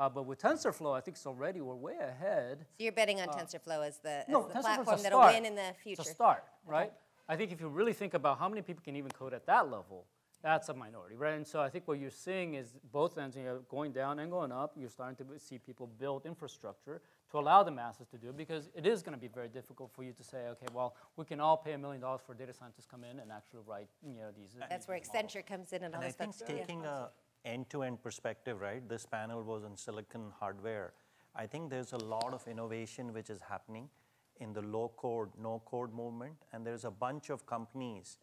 Uh, but with TensorFlow, I think it's already, we're way ahead. So you're betting on uh, TensorFlow as the, as no, the platform that'll win in the future. It's a start, right? Okay. I think if you really think about how many people can even code at that level, that's a minority, right? And so I think what you're seeing is both ends, you know, going down and going up, you're starting to see people build infrastructure to allow the masses to do it, because it is going to be very difficult for you to say, okay, well, we can all pay a million dollars for data scientists to come in and actually write, you know, these. That's these where Accenture models. comes in and, and all this stuff. I think taking a end-to-end perspective, right? This panel was on silicon hardware. I think there's a lot of innovation which is happening in the low-code, no-code movement, and there's a bunch of companies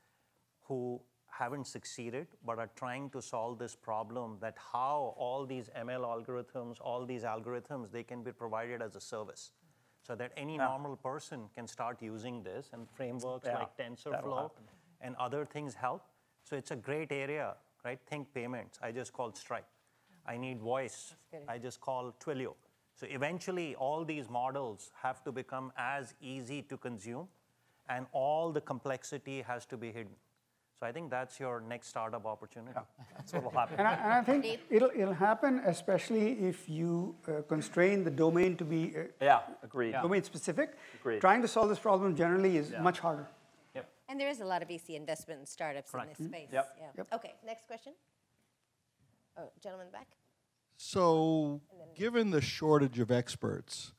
who haven't succeeded but are trying to solve this problem, that how all these M L algorithms, all these algorithms, they can be provided as a service so that any yeah. normal person can start using this, and frameworks yeah. like TensorFlow and other things help. So it's a great area. Right? Think payments. I just called Stripe. I need voice. I just call Twilio. So eventually, all these models have to become as easy to consume, and all the complexity has to be hidden. So I think that's your next startup opportunity. Yeah. That's what will happen. And I, and I think it'll, it'll happen, especially if you uh, constrain the domain to be uh, yeah, agreed. domain specific. Agreed. Trying to solve this problem generally is yeah. much harder. And there is a lot of V C investment in startups Correct. in this space. Mm-hmm. yep. Yeah. Yep. Okay, next question. Oh, gentleman back. So given the shortage of experts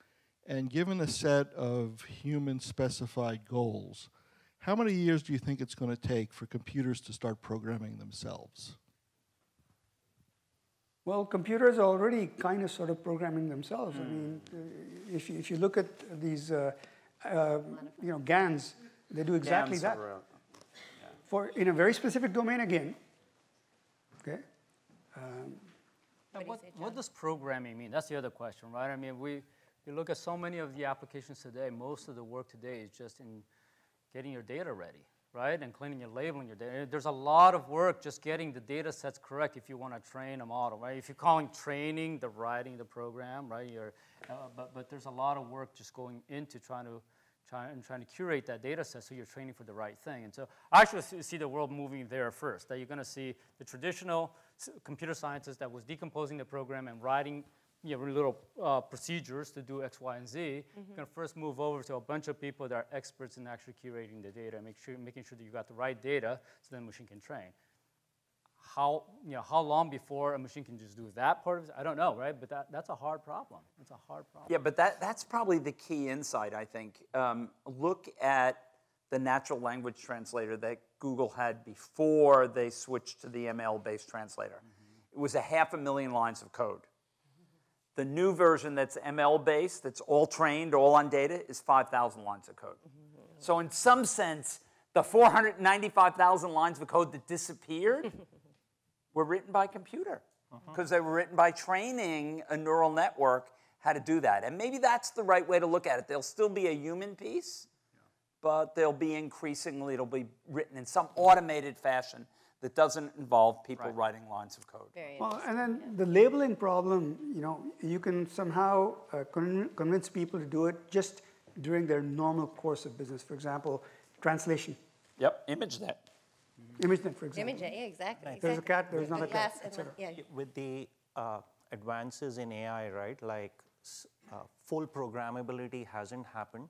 and given a set of human-specified goals, how many years do you think it's going to take for computers to start programming themselves? Well, computers are already kind of sort of programming themselves. Mm. I mean, uh, if, you, if you look at these, uh, uh, you know, GANs, they do exactly that, yeah. for in a very specific domain again. Okay. Um, what, what, do you say, what does programming mean? That's the other question, right? I mean, we you look at so many of the applications today. Most of the work today is just in getting your data ready, right, and cleaning and labeling your data. There's a lot of work just getting the data sets correct if you want to train a model, right? If you're calling training the writing the program, right? You're, uh, but but there's a lot of work just going into trying to. And trying to curate that data set so you're training for the right thing. And so I actually see the world moving there first, that you're going to see the traditional computer scientist that was decomposing the program and writing, you know, little uh, procedures to do X, Y, and Z, mm-hmm. going to first move over to a bunch of people that are experts in actually curating the data, make sure, making sure that you got the right data so that the machine can train. How, you know, how long before a machine can just do that part of it? I don't know, right? But that, that's a hard problem. It's a hard problem. Yeah, but that, that's probably the key insight, I think. Um, look at the natural language translator that Google had before they switched to the M L-based translator. Mm-hmm. It was a half a million lines of code. The new version that's M L-based, that's all trained, all on data, is five thousand lines of code. Mm-hmm. So in some sense, the four hundred ninety-five thousand lines of code that disappeared were written by computer, because uh-huh. they were written by training a neural network how to do that. And maybe that's the right way to look at it. There'll still be a human piece, yeah. but they'll be increasingly, it'll be written in some automated fashion that doesn't involve people right. writing lines of code. Very well, and then yeah. the labeling problem, you know, you can somehow uh, con convince people to do it just during their normal course of business. For example, translation. Yep, ImageNet. ImageNet, for example. ImageNet, yeah, exactly. Right. There's exactly. a cat, there's not a cat, et cetera. Yeah. With the uh, advances in A I, right, like uh, full programmability hasn't happened,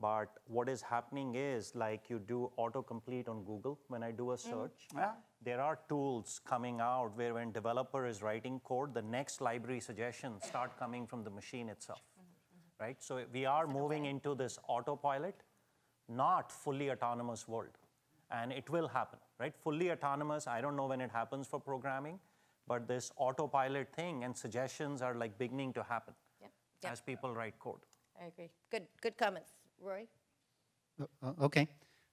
But what is happening is, like you do autocomplete on Google, when I do a search, mm. yeah. there are tools coming out where when developer is writing code, the next library suggestions start coming from the machine itself, mm -hmm. right? So we are moving into this autopilot, not fully autonomous world. And it will happen, right? Fully autonomous, I don't know when it happens for programming, but this autopilot thing and suggestions are like beginning to happen yep. Yep. as people write code. I agree. Good, good comments. Roy? Oh, okay.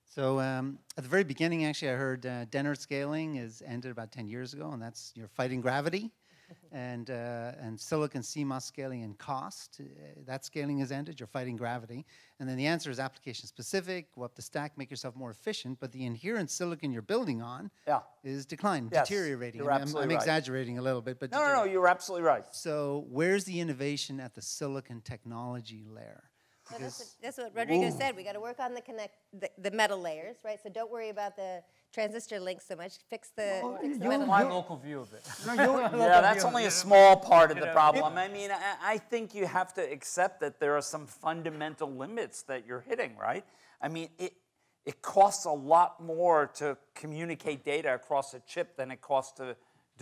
So um, at the very beginning, actually, I heard uh, Dennard scaling is ended about ten years ago, and that's you're fighting gravity. and, uh, and silicon C MOS scaling and cost, uh, that scaling is ended. You're fighting gravity. And then the answer is application-specific, go up the stack, make yourself more efficient, but the inherent silicon you're building on yeah. is declining, yes. deteriorating. You're I'm, absolutely I'm right. exaggerating a little bit. But no, no, no, you're absolutely right. So where's the innovation at the silicon technology layer? Well, that's, what, that's what Rodrigo Ooh. said. We got to work on the connect, the, the metal layers, right? So don't worry about the transistor links so much. Fix the, well, fix the metal. My local view of it. No, yeah, that's only a small part of the problem. I mean, I, I think you have to accept that there are some fundamental limits that you're hitting, right? I mean, it it costs a lot more to communicate data across a chip than it costs to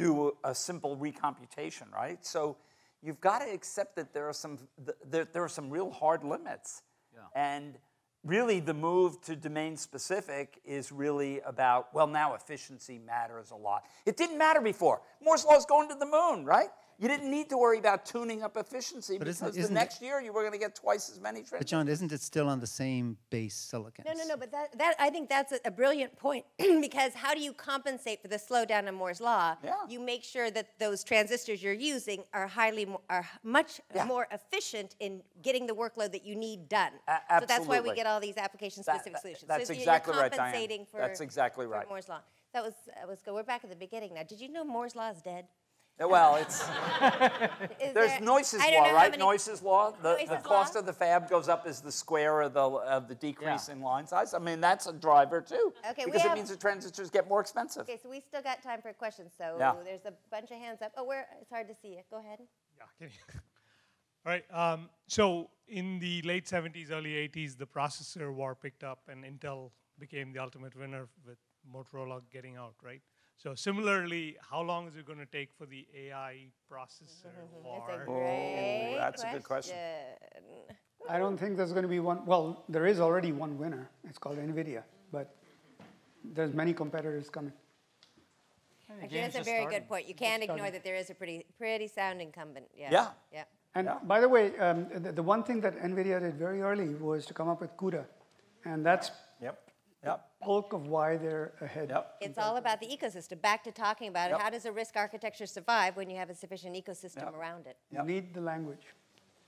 do a, a simple recomputation, right? So. You've got to accept that there are some there, there are some real hard limits, yeah. and really the move to domain specific is really about well now efficiency matters a lot. It didn't matter before. Moore's law is going to the moon, right? You didn't need to worry about tuning up efficiency but because isn't the next it, year you were going to get twice as many transistors. But John, isn't it still on the same base silicon? No, no, no. But that, that I think that's a, a brilliant point because how do you compensate for the slowdown in Moore's law? Yeah. You make sure that those transistors you're using are highly are much yeah. more efficient in getting the workload that you need done. A absolutely. So that's why we get all these application-specific that, solutions. That's so exactly you're compensating right, Diane. For, that's exactly right. for Moore's law. That was that was good. We're back at the beginning now. Did you know Moore's law is dead? Well, it's there's there, Noyce's law, right? Noyce's law. The, Noyce's the cost law? of the fab goes up as the square of the of the decrease yeah. in line size. I mean, that's a driver too, okay, because have, it means the transistors get more expensive. Okay, so we still got time for questions. So yeah. there's a bunch of hands up. Oh, where it's hard to see you. Go ahead. Yeah, kidding. All right. Um, so in the late seventies, early eighties, the processor war picked up, and Intel became the ultimate winner with Motorola getting out, right? So similarly, how long is it going to take for the A I processor war? That's a, great oh, that's a good question. I don't think there's going to be one. Well, there is already one winner. It's called NVIDIA, but there's many competitors coming. I think that's a very starting. good point. You can't just ignore starting. that there is a pretty, pretty sound incumbent. Yeah. Yeah. yeah. And yeah. by the way, um, the, the one thing that NVIDIA did very early was to come up with CUDA, and that's. Yep. Yep. The bulk of why they're ahead. Yep. It's all about the ecosystem. Back to talking about yep. it. How does a RISC architecture survive when you have a sufficient ecosystem yep. around it? Yep. You need the language.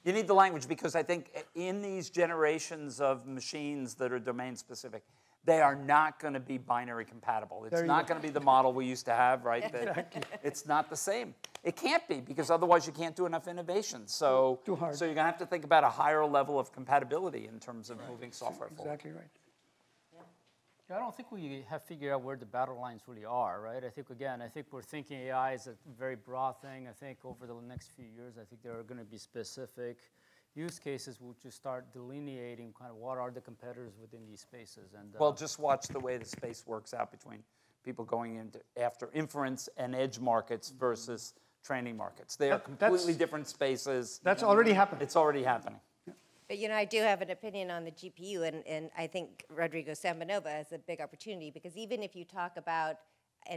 You need the language because I think in these generations of machines that are domain specific, they are not going to be binary compatible. It's not going to be the model we used to have, right? That it's not the same. It can't be because otherwise you can't do enough innovation. So, Too hard. so you're going to have to think about a higher level of compatibility in terms of right. moving software exactly forward. Exactly right. I don't think we have figured out where the battle lines really are, right? I think, again, I think we're thinking A I is a very broad thing. I think over the next few years, I think there are going to be specific use cases which you start delineating kind of what are the competitors within these spaces. And uh, well, just watch the way the space works out between people going into after inference and edge markets versus training markets. They are completely different spaces. That's already happening. It's already happening. But, you know, I do have an opinion on the G P U, and, and I think Rodrigo SambaNova has a big opportunity because even if you talk about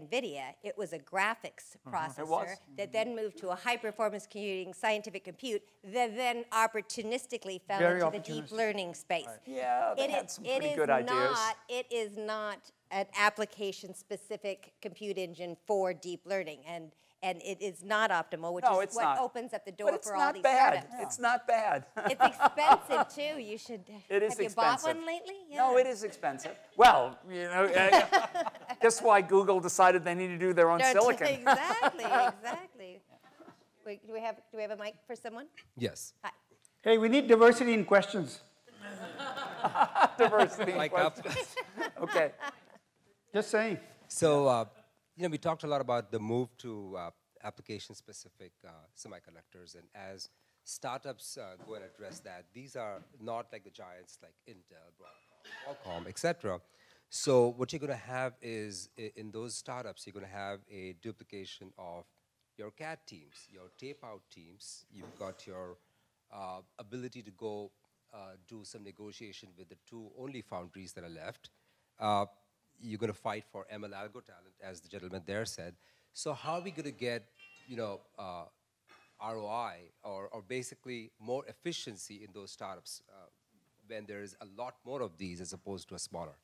NVIDIA, it was a graphics mm-hmm. processor that then moved to a high-performance computing scientific compute that then opportunistically fell Very into the deep learning space. Right. Yeah, they it had is, some pretty good ideas. Not, it is not an application-specific compute engine for deep learning, and and it is not optimal, which no, is what not. opens up the door for all these bad. startups. Yeah. It's not bad. It's expensive too. You should. It is have you expensive. bought one lately? Yeah. No, it is expensive. Well, you know, guess why Google decided they need to do their own no, silicon. Exactly. Exactly. Wait, do we have do we have a mic for someone? Yes. Hi. Hey, we need diversity in questions. diversity in like questions. Okay. Just saying. So. Uh, You know, we talked a lot about the move to uh, application-specific uh, semiconductors, and as startups uh, go and address that. These are not like the giants like Intel, Broadcom, Qualcomm, et cetera. So what you're going to have is, in those startups, you're going to have a duplication of your C A D teams, your tape-out teams. You've got your uh, ability to go uh, do some negotiation with the two only foundries that are left. Uh, you're going to fight for M L algo talent, as the gentleman there said. So how are we going to get, you know, uh, R O I or, or basically more efficiency in those startups uh, when there is a lot more of these as opposed to a smaller?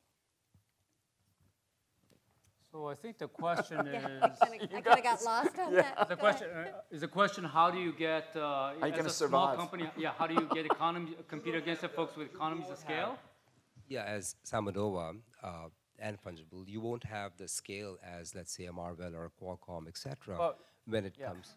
So I think the question yeah, is, I kind of got lost on yeah. that. The question uh, is the question: how do you get uh, how as you gonna a survive? Small company? Yeah, how do you get economy compete against the folks with economies of scale? Yeah, as SambaNova uh, and Fungible, you won't have the scale as, let's say, a Marvell or a Qualcomm, et cetera. Well, when it yeah. comes.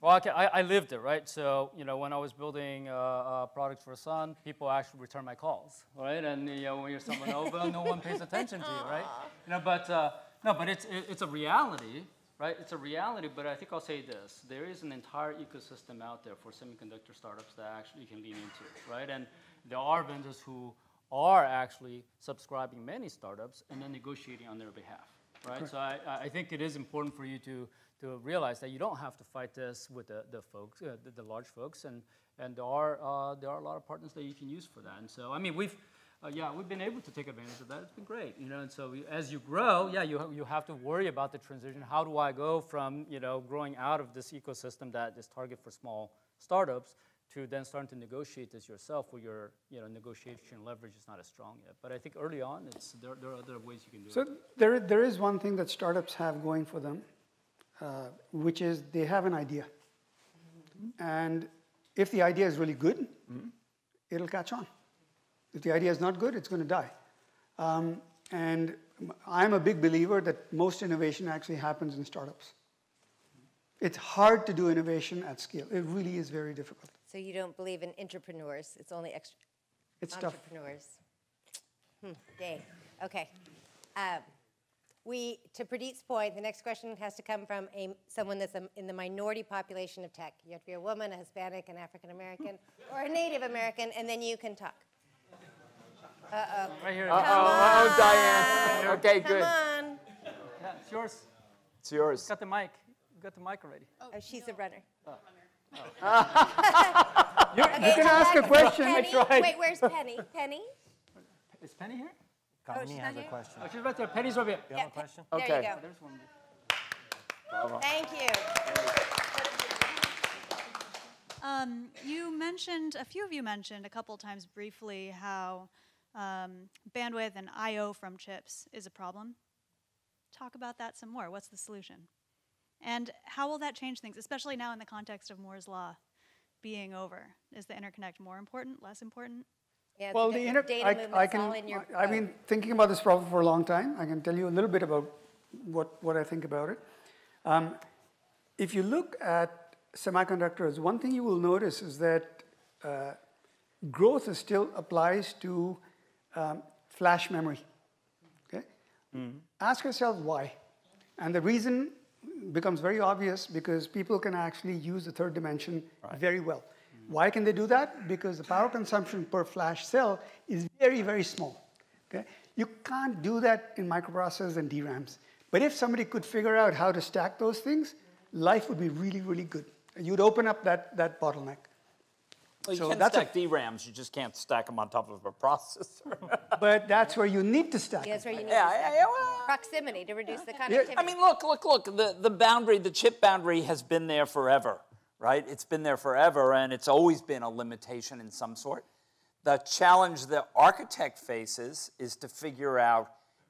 Well, I, can, I, I lived it, right? So, you know, when I was building uh, uh, products for Sun, people actually returned my calls, right? And you know, when you're SambaNova, no one pays attention to you, right? You know, but. Uh, No, but it's, it's a reality, right? It's a reality, but I think I'll say this. There is an entire ecosystem out there for semiconductor startups that actually you can lean into, right? And there are vendors who are actually subscribing many startups and then negotiating on their behalf, right? Correct. So I, I think it is important for you to, to realize that you don't have to fight this with the, the folks, uh, the, the large folks, and, and there, are, uh, there are a lot of partners that you can use for that. And so, I mean, we've... Uh, yeah, we've been able to take advantage of that. It's been great, you know. And so we, as you grow, yeah, you ha you have to worry about the transition. How do I go from you know growing out of this ecosystem that is targeted for small startups to then starting to negotiate this yourself, where your you know negotiation leverage is not as strong yet? But I think early on, it's there. There are other ways you can do so it. So there, there is one thing that startups have going for them, uh, which is they have an idea, mm-hmm. and if the idea is really good, mm-hmm. it'll catch on. If the idea is not good, it's going to die. Um, and I'm a big believer that most innovation actually happens in startups. It's hard to do innovation at scale. It really is very difficult. So you don't believe in entrepreneurs? It's only extra it's entrepreneurs. Tough. Hmm. Yay. Okay. Um, we, to Pradeep's point, the next question has to come from a, someone that's a, in the minority population of tech. You have to be a woman, a Hispanic, an African American, or a Native American, and then you can talk. Uh-oh. Right here. Uh-oh. Oh, Diane. Okay, Come good. Come on. Yeah, it's yours. It's yours. You got the mic. You got the mic already. Oh, oh she's no. a runner. Oh. Oh. you, okay, you can ask a question. Penny. Right. Wait, where's Penny? Penny? Is Penny here? Penny oh, has a question. Oh, she's right there. Penny's over here. You yeah, have a question? There okay. you go. There's one there. Thank you. Um, you mentioned, a few of you mentioned a couple times briefly how Um, bandwidth and I O from chips is a problem. Talk about that some more. What's the solution? And how will that change things, especially now in the context of Moore's Law being over? Is the interconnect more important, less important? Yeah, well, the inter data I, I can, all in your I've been thinking about this problem for a long time. I can tell you a little bit about what, what I think about it. Um, if you look at semiconductors, one thing you will notice is that uh, growth is still applies to Um, flash memory, okay? Mm-hmm. Ask yourself why. And the reason becomes very obvious because people can actually use the third dimension right. very well. Mm-hmm. Why can they do that? Because the power consumption per flash cell is very, very small, okay? You can't do that in microprocessors and D RAMs. But if somebody could figure out how to stack those things, life would be really, really good. You'd open up that, that bottleneck. Well, you so can that's stack D RAMs, you just can't stack them on top of a processor. But that's where you need to stack yeah, that's where you need yeah, to stack yeah, well, proximity to reduce yeah. the connectivity. I mean, look, look, look, the, the boundary, the chip boundary has been there forever, right? It's been there forever, and it's always been a limitation in some sort. The challenge the architect faces is to figure out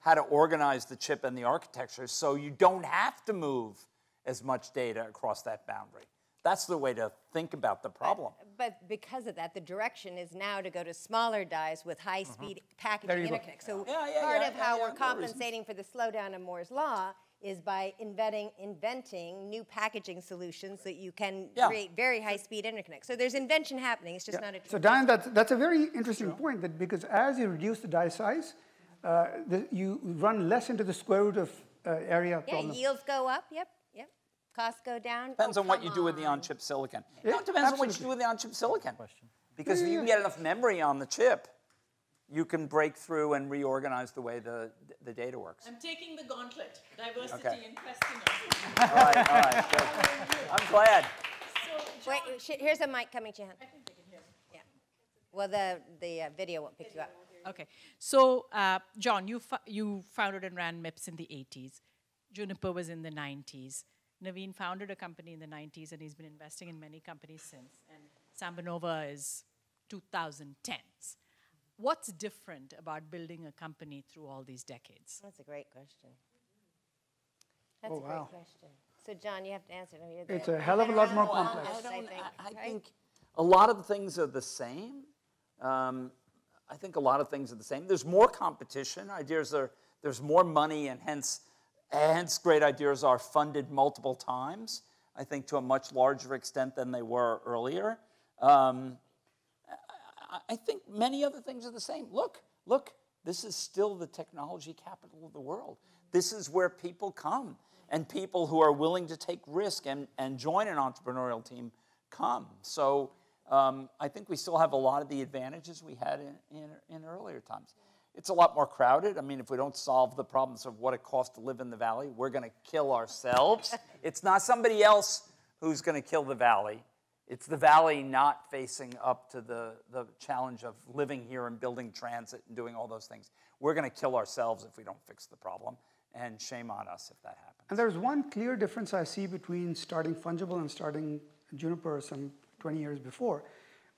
how to organize the chip and the architecture so you don't have to move as much data across that boundary. That's the way to think about the problem. But, but because of that, the direction is now to go to smaller dies with high-speed mm-hmm. packaging interconnects. So yeah, yeah, part yeah, of yeah, how yeah, we're compensating for the slowdown in Moore's Law is by inventing, inventing new packaging solutions that you can yeah. create very high-speed interconnects. So there's invention happening. It's just yeah. not a... So, Diane, that's, that's a very interesting sure. point, that because as you reduce the die size, uh, the, you run less into the square root of uh, area yeah, problem. Yeah, yields go up, yep. Costs go down? Depends oh, on what you on. do with the on-chip silicon. Yeah, no, it depends absolutely. on what you do with the on-chip silicon. Because if you can get enough memory on the chip, you can break through and reorganize the way the, the data works. I'm taking the gauntlet, diversity okay. and questioning. All right, all right. Good. I'm glad. So, John, wait, here's a mic coming to you. I think they can hear me. Yeah. Well, the, the uh, video won't pick video you up. Okay. So, uh, John, you, you founded and ran MIPS in the eighties. Juniper was in the nineties. Navin founded a company in the nineties, and he's been investing in many companies since. And SambaNova is two thousand tens. What's different about building a company through all these decades? That's a great question. That's oh, a great wow. question. So, John, you have to answer. No, it's a hell of a lot more complex. I, I, think. I, I right? think a lot of things are the same. Um, I think a lot of things are the same. There's more competition. Ideas are, there's more money, and hence, hence great ideas are funded multiple times, I think, to a much larger extent than they were earlier. Um, I think many other things are the same. Look, look, this is still the technology capital of the world. This is where people come, and people who are willing to take risk and, and join an entrepreneurial team come. So um, I think we still have a lot of the advantages we had in, in, in earlier times. It's a lot more crowded. I mean, if we don't solve the problems of what it costs to live in the valley, we're going to kill ourselves. It's not somebody else who's going to kill the valley. It's the valley not facing up to the, the challenge of living here and building transit and doing all those things. We're going to kill ourselves if we don't fix the problem, and shame on us if that happens. And there's one clear difference I see between starting Fungible and starting Juniper some twenty years before,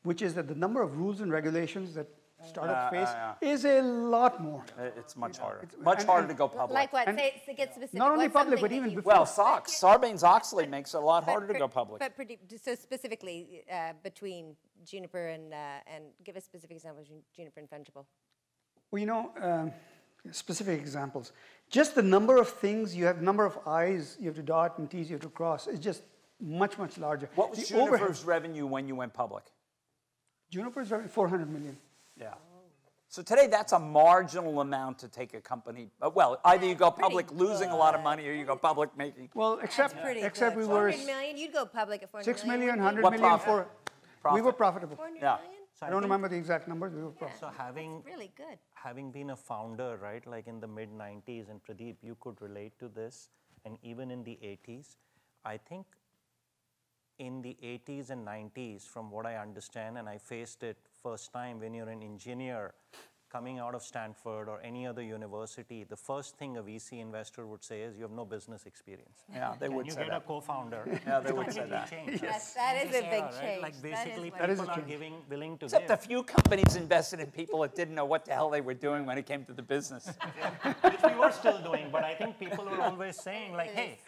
which is that the number of rules and regulations that startup uh, face uh, yeah. is a lot more. It's much harder. It's much and, harder and, to go public. Like what? Say, so get specific. Not only What's public, but even before. Well, SOX, Sarbanes-Oxley makes it a lot but harder per, to go public. But so specifically uh, between Juniper and, uh, and give a specific example of Juniper and Fungible. Well, you know, um, specific examples. Just the number of things you have, number of I's you have to dot and T's you have to cross is just much, much larger. What was the Juniper's overhead. revenue when you went public? Juniper's revenue, four hundred million. Yeah. So today, that's a marginal amount to take a company. Uh, well, either you go public losing good. a lot of money, or you go public making. Well, except except good. we were four hundred million. You'd go public at four hundred million. Six million, hundred million. Profit? For, profit. We were profitable. Yeah. So I, I don't remember the exact numbers. We were profitable. Yeah. So having really good. having been a founder, right? Like in the mid nineties, and Pradeep, you could relate to this, and even in the eighties, I think. In the eighties and nineties, from what I understand, and I faced it first time when you're an engineer coming out of Stanford or any other university, the first thing a V C investor would say is you have no business experience. Yeah, they and would say that. You get a co-founder. Yeah, they would say that. Change. Yes, that is a big change. Right? Like basically that is people that is are giving, willing to Except give. Except a few companies invested in people that didn't know what the hell they were doing when it came to the business. Yeah, which we were still doing, but I think people were always saying like, hey,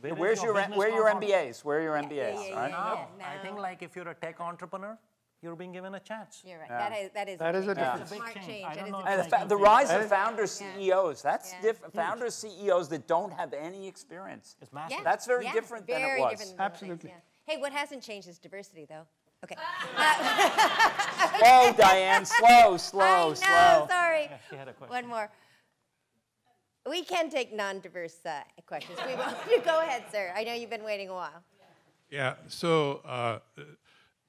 Where Where's your, your where are your M B As? Where are your M B As? Yeah, yeah, yeah, right? yeah, yeah. No. I think like if you're a tech entrepreneur, you're being given a chance. You're right. Yeah. That is that is that a, is a, yeah. It's a big smart change. change. I don't know the, fa the rise of founder C E Os. That's yeah. different. Founder C E Os that don't have any experience. It's massive. Yeah. That's very yeah. different very than it was. Different Absolutely. Things, yeah. Hey, what hasn't changed is diversity, though. Okay. Uh, slow, Diane. Slow, slow, I slow. No, sorry. Yeah, she had a question. One more. We can take non-diverse uh, questions. We won't. You go ahead, sir. I know you've been waiting a while. Yeah, so uh,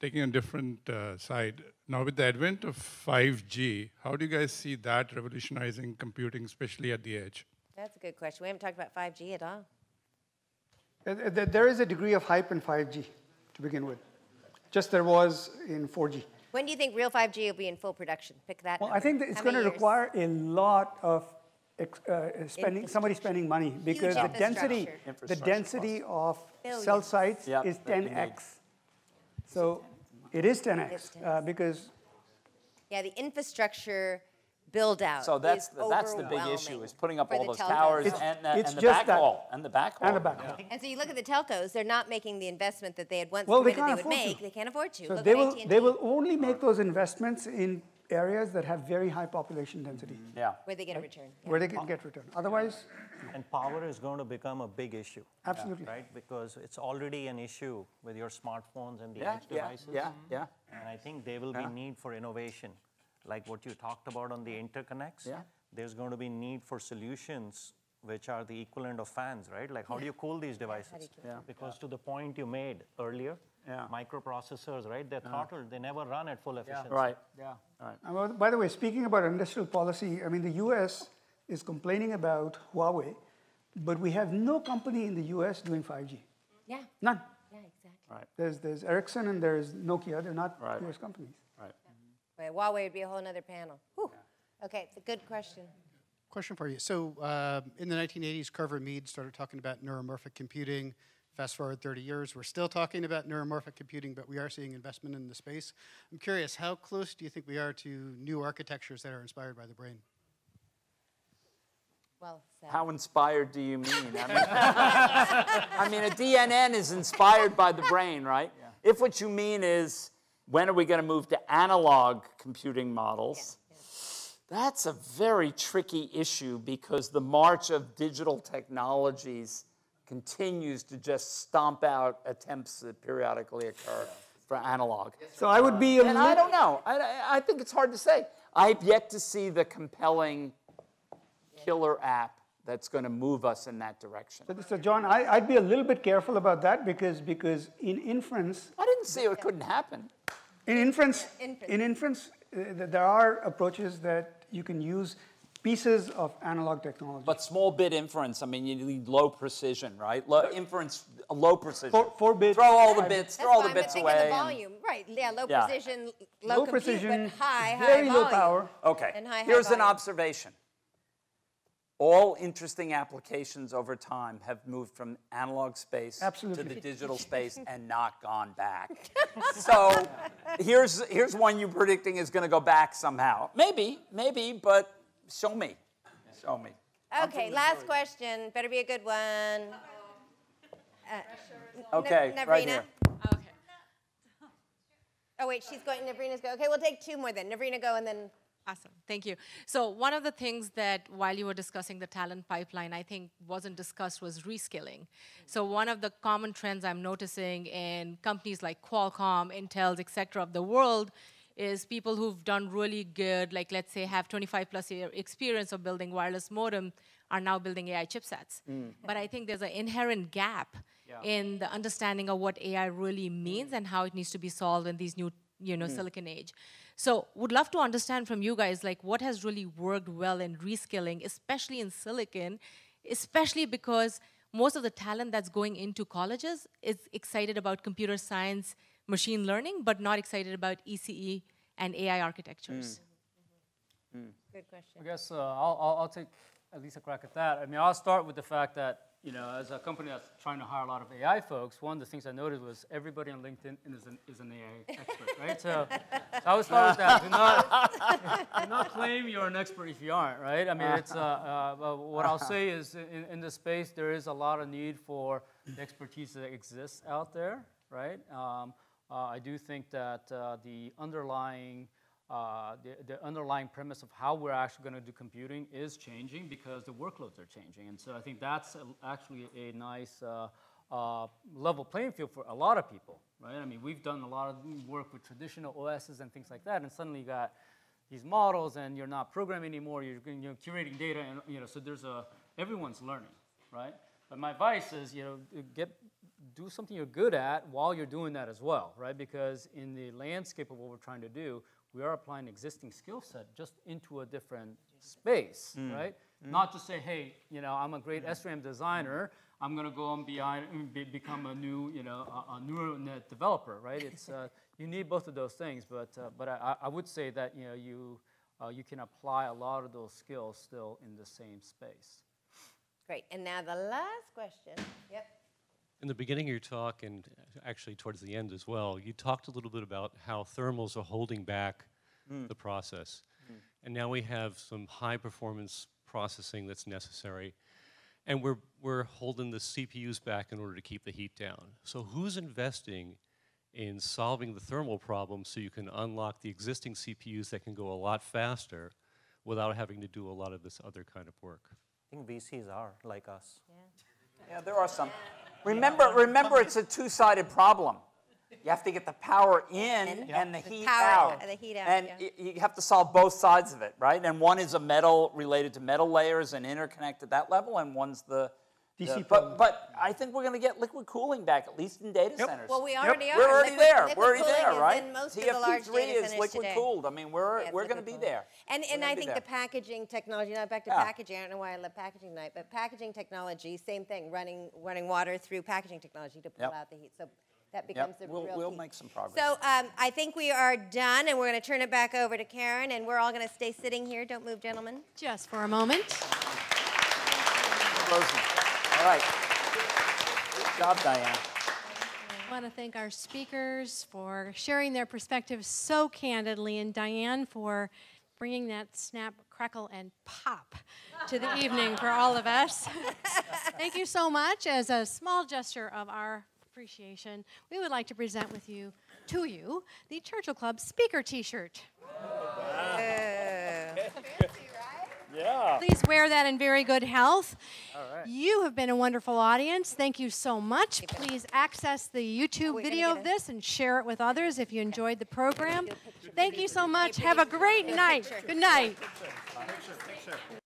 taking a different uh, side, now with the advent of five G, how do you guys see that revolutionizing computing, especially at the edge? That's a good question. We haven't talked about five G at all. There is a degree of hype in five G to begin with, just there was in four G. When do you think real five G will be in full production? Pick that. Well, number. I think that it's going to require a lot of Uh, spending, somebody spending money because the density, the density of Billions. cell sites yep, is ten X. So it is ten X uh, because. Yeah, the infrastructure build out. So that's is the, that's the big issue is putting up all those towers it's, and, the, it's and, the just backhaul, and the backhaul and the backhaul. Yeah. And so you look at the telcos; they're not making the investment that they had once well, they, they would make. To. They can't afford to. So look they will they will only make those investments in areas that have very high population density. Yeah. Where they get a return. Yeah. Where they can get return. Otherwise. And power is going to become a big issue. Absolutely. Yeah, right? Because it's already an issue with your smartphones and the yeah, edge yeah, devices. Yeah, yeah. And I think there will yeah. be need for innovation. Like what you talked about on the interconnects. Yeah. There's going to be need for solutions which are the equivalent of fans, right? Like, how yeah. do you cool these devices? Yeah. Because yeah. to the point you made earlier, yeah. microprocessors, right? They're throttled. Yeah. They never run at full efficiency. Yeah. Right. Yeah. Right. And well, by the way, speaking about industrial policy, I mean, the U S is complaining about Huawei, but we have no company in the U S doing five G. Yeah. None. Yeah, exactly. Right. There's, there's Ericsson and there's Nokia. They're not right. U S companies. Right. Yeah. Well, Huawei would be a whole other panel. Whew. Yeah. Okay, it's a good question. Question for you. So uh, in the nineteen eighties, Carver Mead started talking about neuromorphic computing. Fast forward thirty years, we're still talking about neuromorphic computing, but we are seeing investment in the space. I'm curious, how close do you think we are to new architectures that are inspired by the brain? Well said. How inspired do you mean? I mean, I mean, a D N N is inspired by the brain, right? Yeah. If what you mean is, when are we going to move to analog computing models? Yeah. That's a very tricky issue because the march of digital technologies continues to just stomp out attempts that periodically occur for analog. So I would be... Uh, and I don't know. I, I think it's hard to say. I've yet to see the compelling killer app that's going to move us in that direction. So, so John, I, I'd be a little bit careful about that because, because in inference... I didn't say it couldn't happen. In inference, yeah, inference. in inference, uh, there are approaches that... you can use pieces of analog technology. But small bit inference, I mean, you need low precision, right? Low inference, low precision. Four, four bits. Throw all the bits, throw all the bits away. That's why I'm thinking the volume, right? Yeah, low yeah. precision, low, low compute, precision, but high, high very volume. Low power. Okay, and high, high here's volume. An observation. All interesting applications over time have moved from analog space Absolutely. to the digital space and not gone back. So here's, here's one you're predicting is going to go back somehow. Maybe, maybe, but show me. Show me. Okay, last question. Better be a good one. Uh, okay, Nav right here. Oh, okay. Oh, wait, she's going. Navrina's going. Okay, we'll take two more then. Navrina, go, and then... Awesome, thank you. So one of the things that, while you were discussing the talent pipeline, I think wasn't discussed was reskilling. Mm-hmm. So one of the common trends I'm noticing in companies like Qualcomm, Intel, et cetera, of the world is people who've done really good, like let's say have twenty-five plus year experience of building wireless modem are now building A I chipsets. Mm. But I think there's an inherent gap yeah. in the understanding of what A I really means mm. and how it needs to be solved in these new you know, mm. silicon age. So would love to understand from you guys, like what has really worked well in reskilling, especially in silicon, especially because most of the talent that's going into colleges is excited about computer science, machine learning, but not excited about E C E and A I architectures. Mm. Mm. Good question. I guess uh, I'll, I'll, I'll take at least a crack at that. I mean, I'll start with the fact that, you know, as a company that's trying to hire a lot of A I folks, one of the things I noticed was everybody on LinkedIn is an, is an A I expert, right? So, so I always start with that. Do not, do not claim you're an expert if you aren't, right? I mean, it's, uh, uh, what I'll say is in, in this space, there is a lot of need for the expertise that exists out there, right? Um, uh, I do think that uh, the underlying Uh, the, the underlying premise of how we're actually going to do computing is changing because the workloads are changing. And so I think that's a, actually a nice uh, uh, level playing field for a lot of people, right? I mean, we've done a lot of work with traditional O Ss and things like that, and suddenly you got these models and you're not programming anymore, you're, you're curating data, and you know, so there's a, everyone's learning, right? But my advice is, you know, get, do something you're good at while you're doing that as well, right? Because in the landscape of what we're trying to do, we are applying existing skill set just into a different space, mm. right? Mm. Not to say, hey, you know, I'm a great mm. S R A M designer. I'm going to go and be, become a new, you know, a, a neural net developer, right? It's uh, you need both of those things, but uh, but I, I would say that you know you uh, you can apply a lot of those skills still in the same space. Great, and now the last question. Yep. In the beginning of your talk, and actually towards the end as well, you talked a little bit about how thermals are holding back mm. the process. Mm. And now we have some high performance processing that's necessary. And we're, we're holding the C P Us back in order to keep the heat down. So who's investing in solving the thermal problem so you can unlock the existing C P Us that can go a lot faster without having to do a lot of this other kind of work? I think V Cs are like us. Yeah, yeah there are some. Remember, remember, it's a two-sided problem. You have to get the power in and, yeah. and the, the heat out. And the heat out. And yeah. you have to solve both sides of it, right? And one is a metal related to metal layers and interconnect at that level, and one's the D C the, but, but I think we're going to get liquid cooling back, at least in data yep. centers. Well, we already yep. are. We're already liquid, there. Liquid we're already there, right? Most T F T three of the large data centers is liquid today. cooled. I mean, we're yeah, we're going to be there. And and I think there. the packaging technology. Now back to yeah. packaging. I don't know why I love packaging tonight, but packaging technology, same thing. Running running water through packaging technology to pull yep. out the heat. So. That becomes yep. a we'll, real We'll heat. make some progress. So um, I think we are done, and we're going to turn it back over to Karen, and we're all going to stay sitting here. Don't move, gentlemen. Just for a moment. All right. Good job, Diane. I want to thank our speakers for sharing their perspectives so candidly, and Diane for bringing that snap, crackle, and pop to the evening for all of us. Thank you so much. As a small gesture of our appreciation, we would like to present with you, to you, the Churchill Club speaker t-shirt. Wow. Yeah. Fancy, right? Yeah. Please wear that in very good health. All right. You have been a wonderful audience. Thank you so much. Please access the YouTube oh, video of this and share it with others if you enjoyed the program. Thank you so much. Have a great night. Good night. Picture. Picture.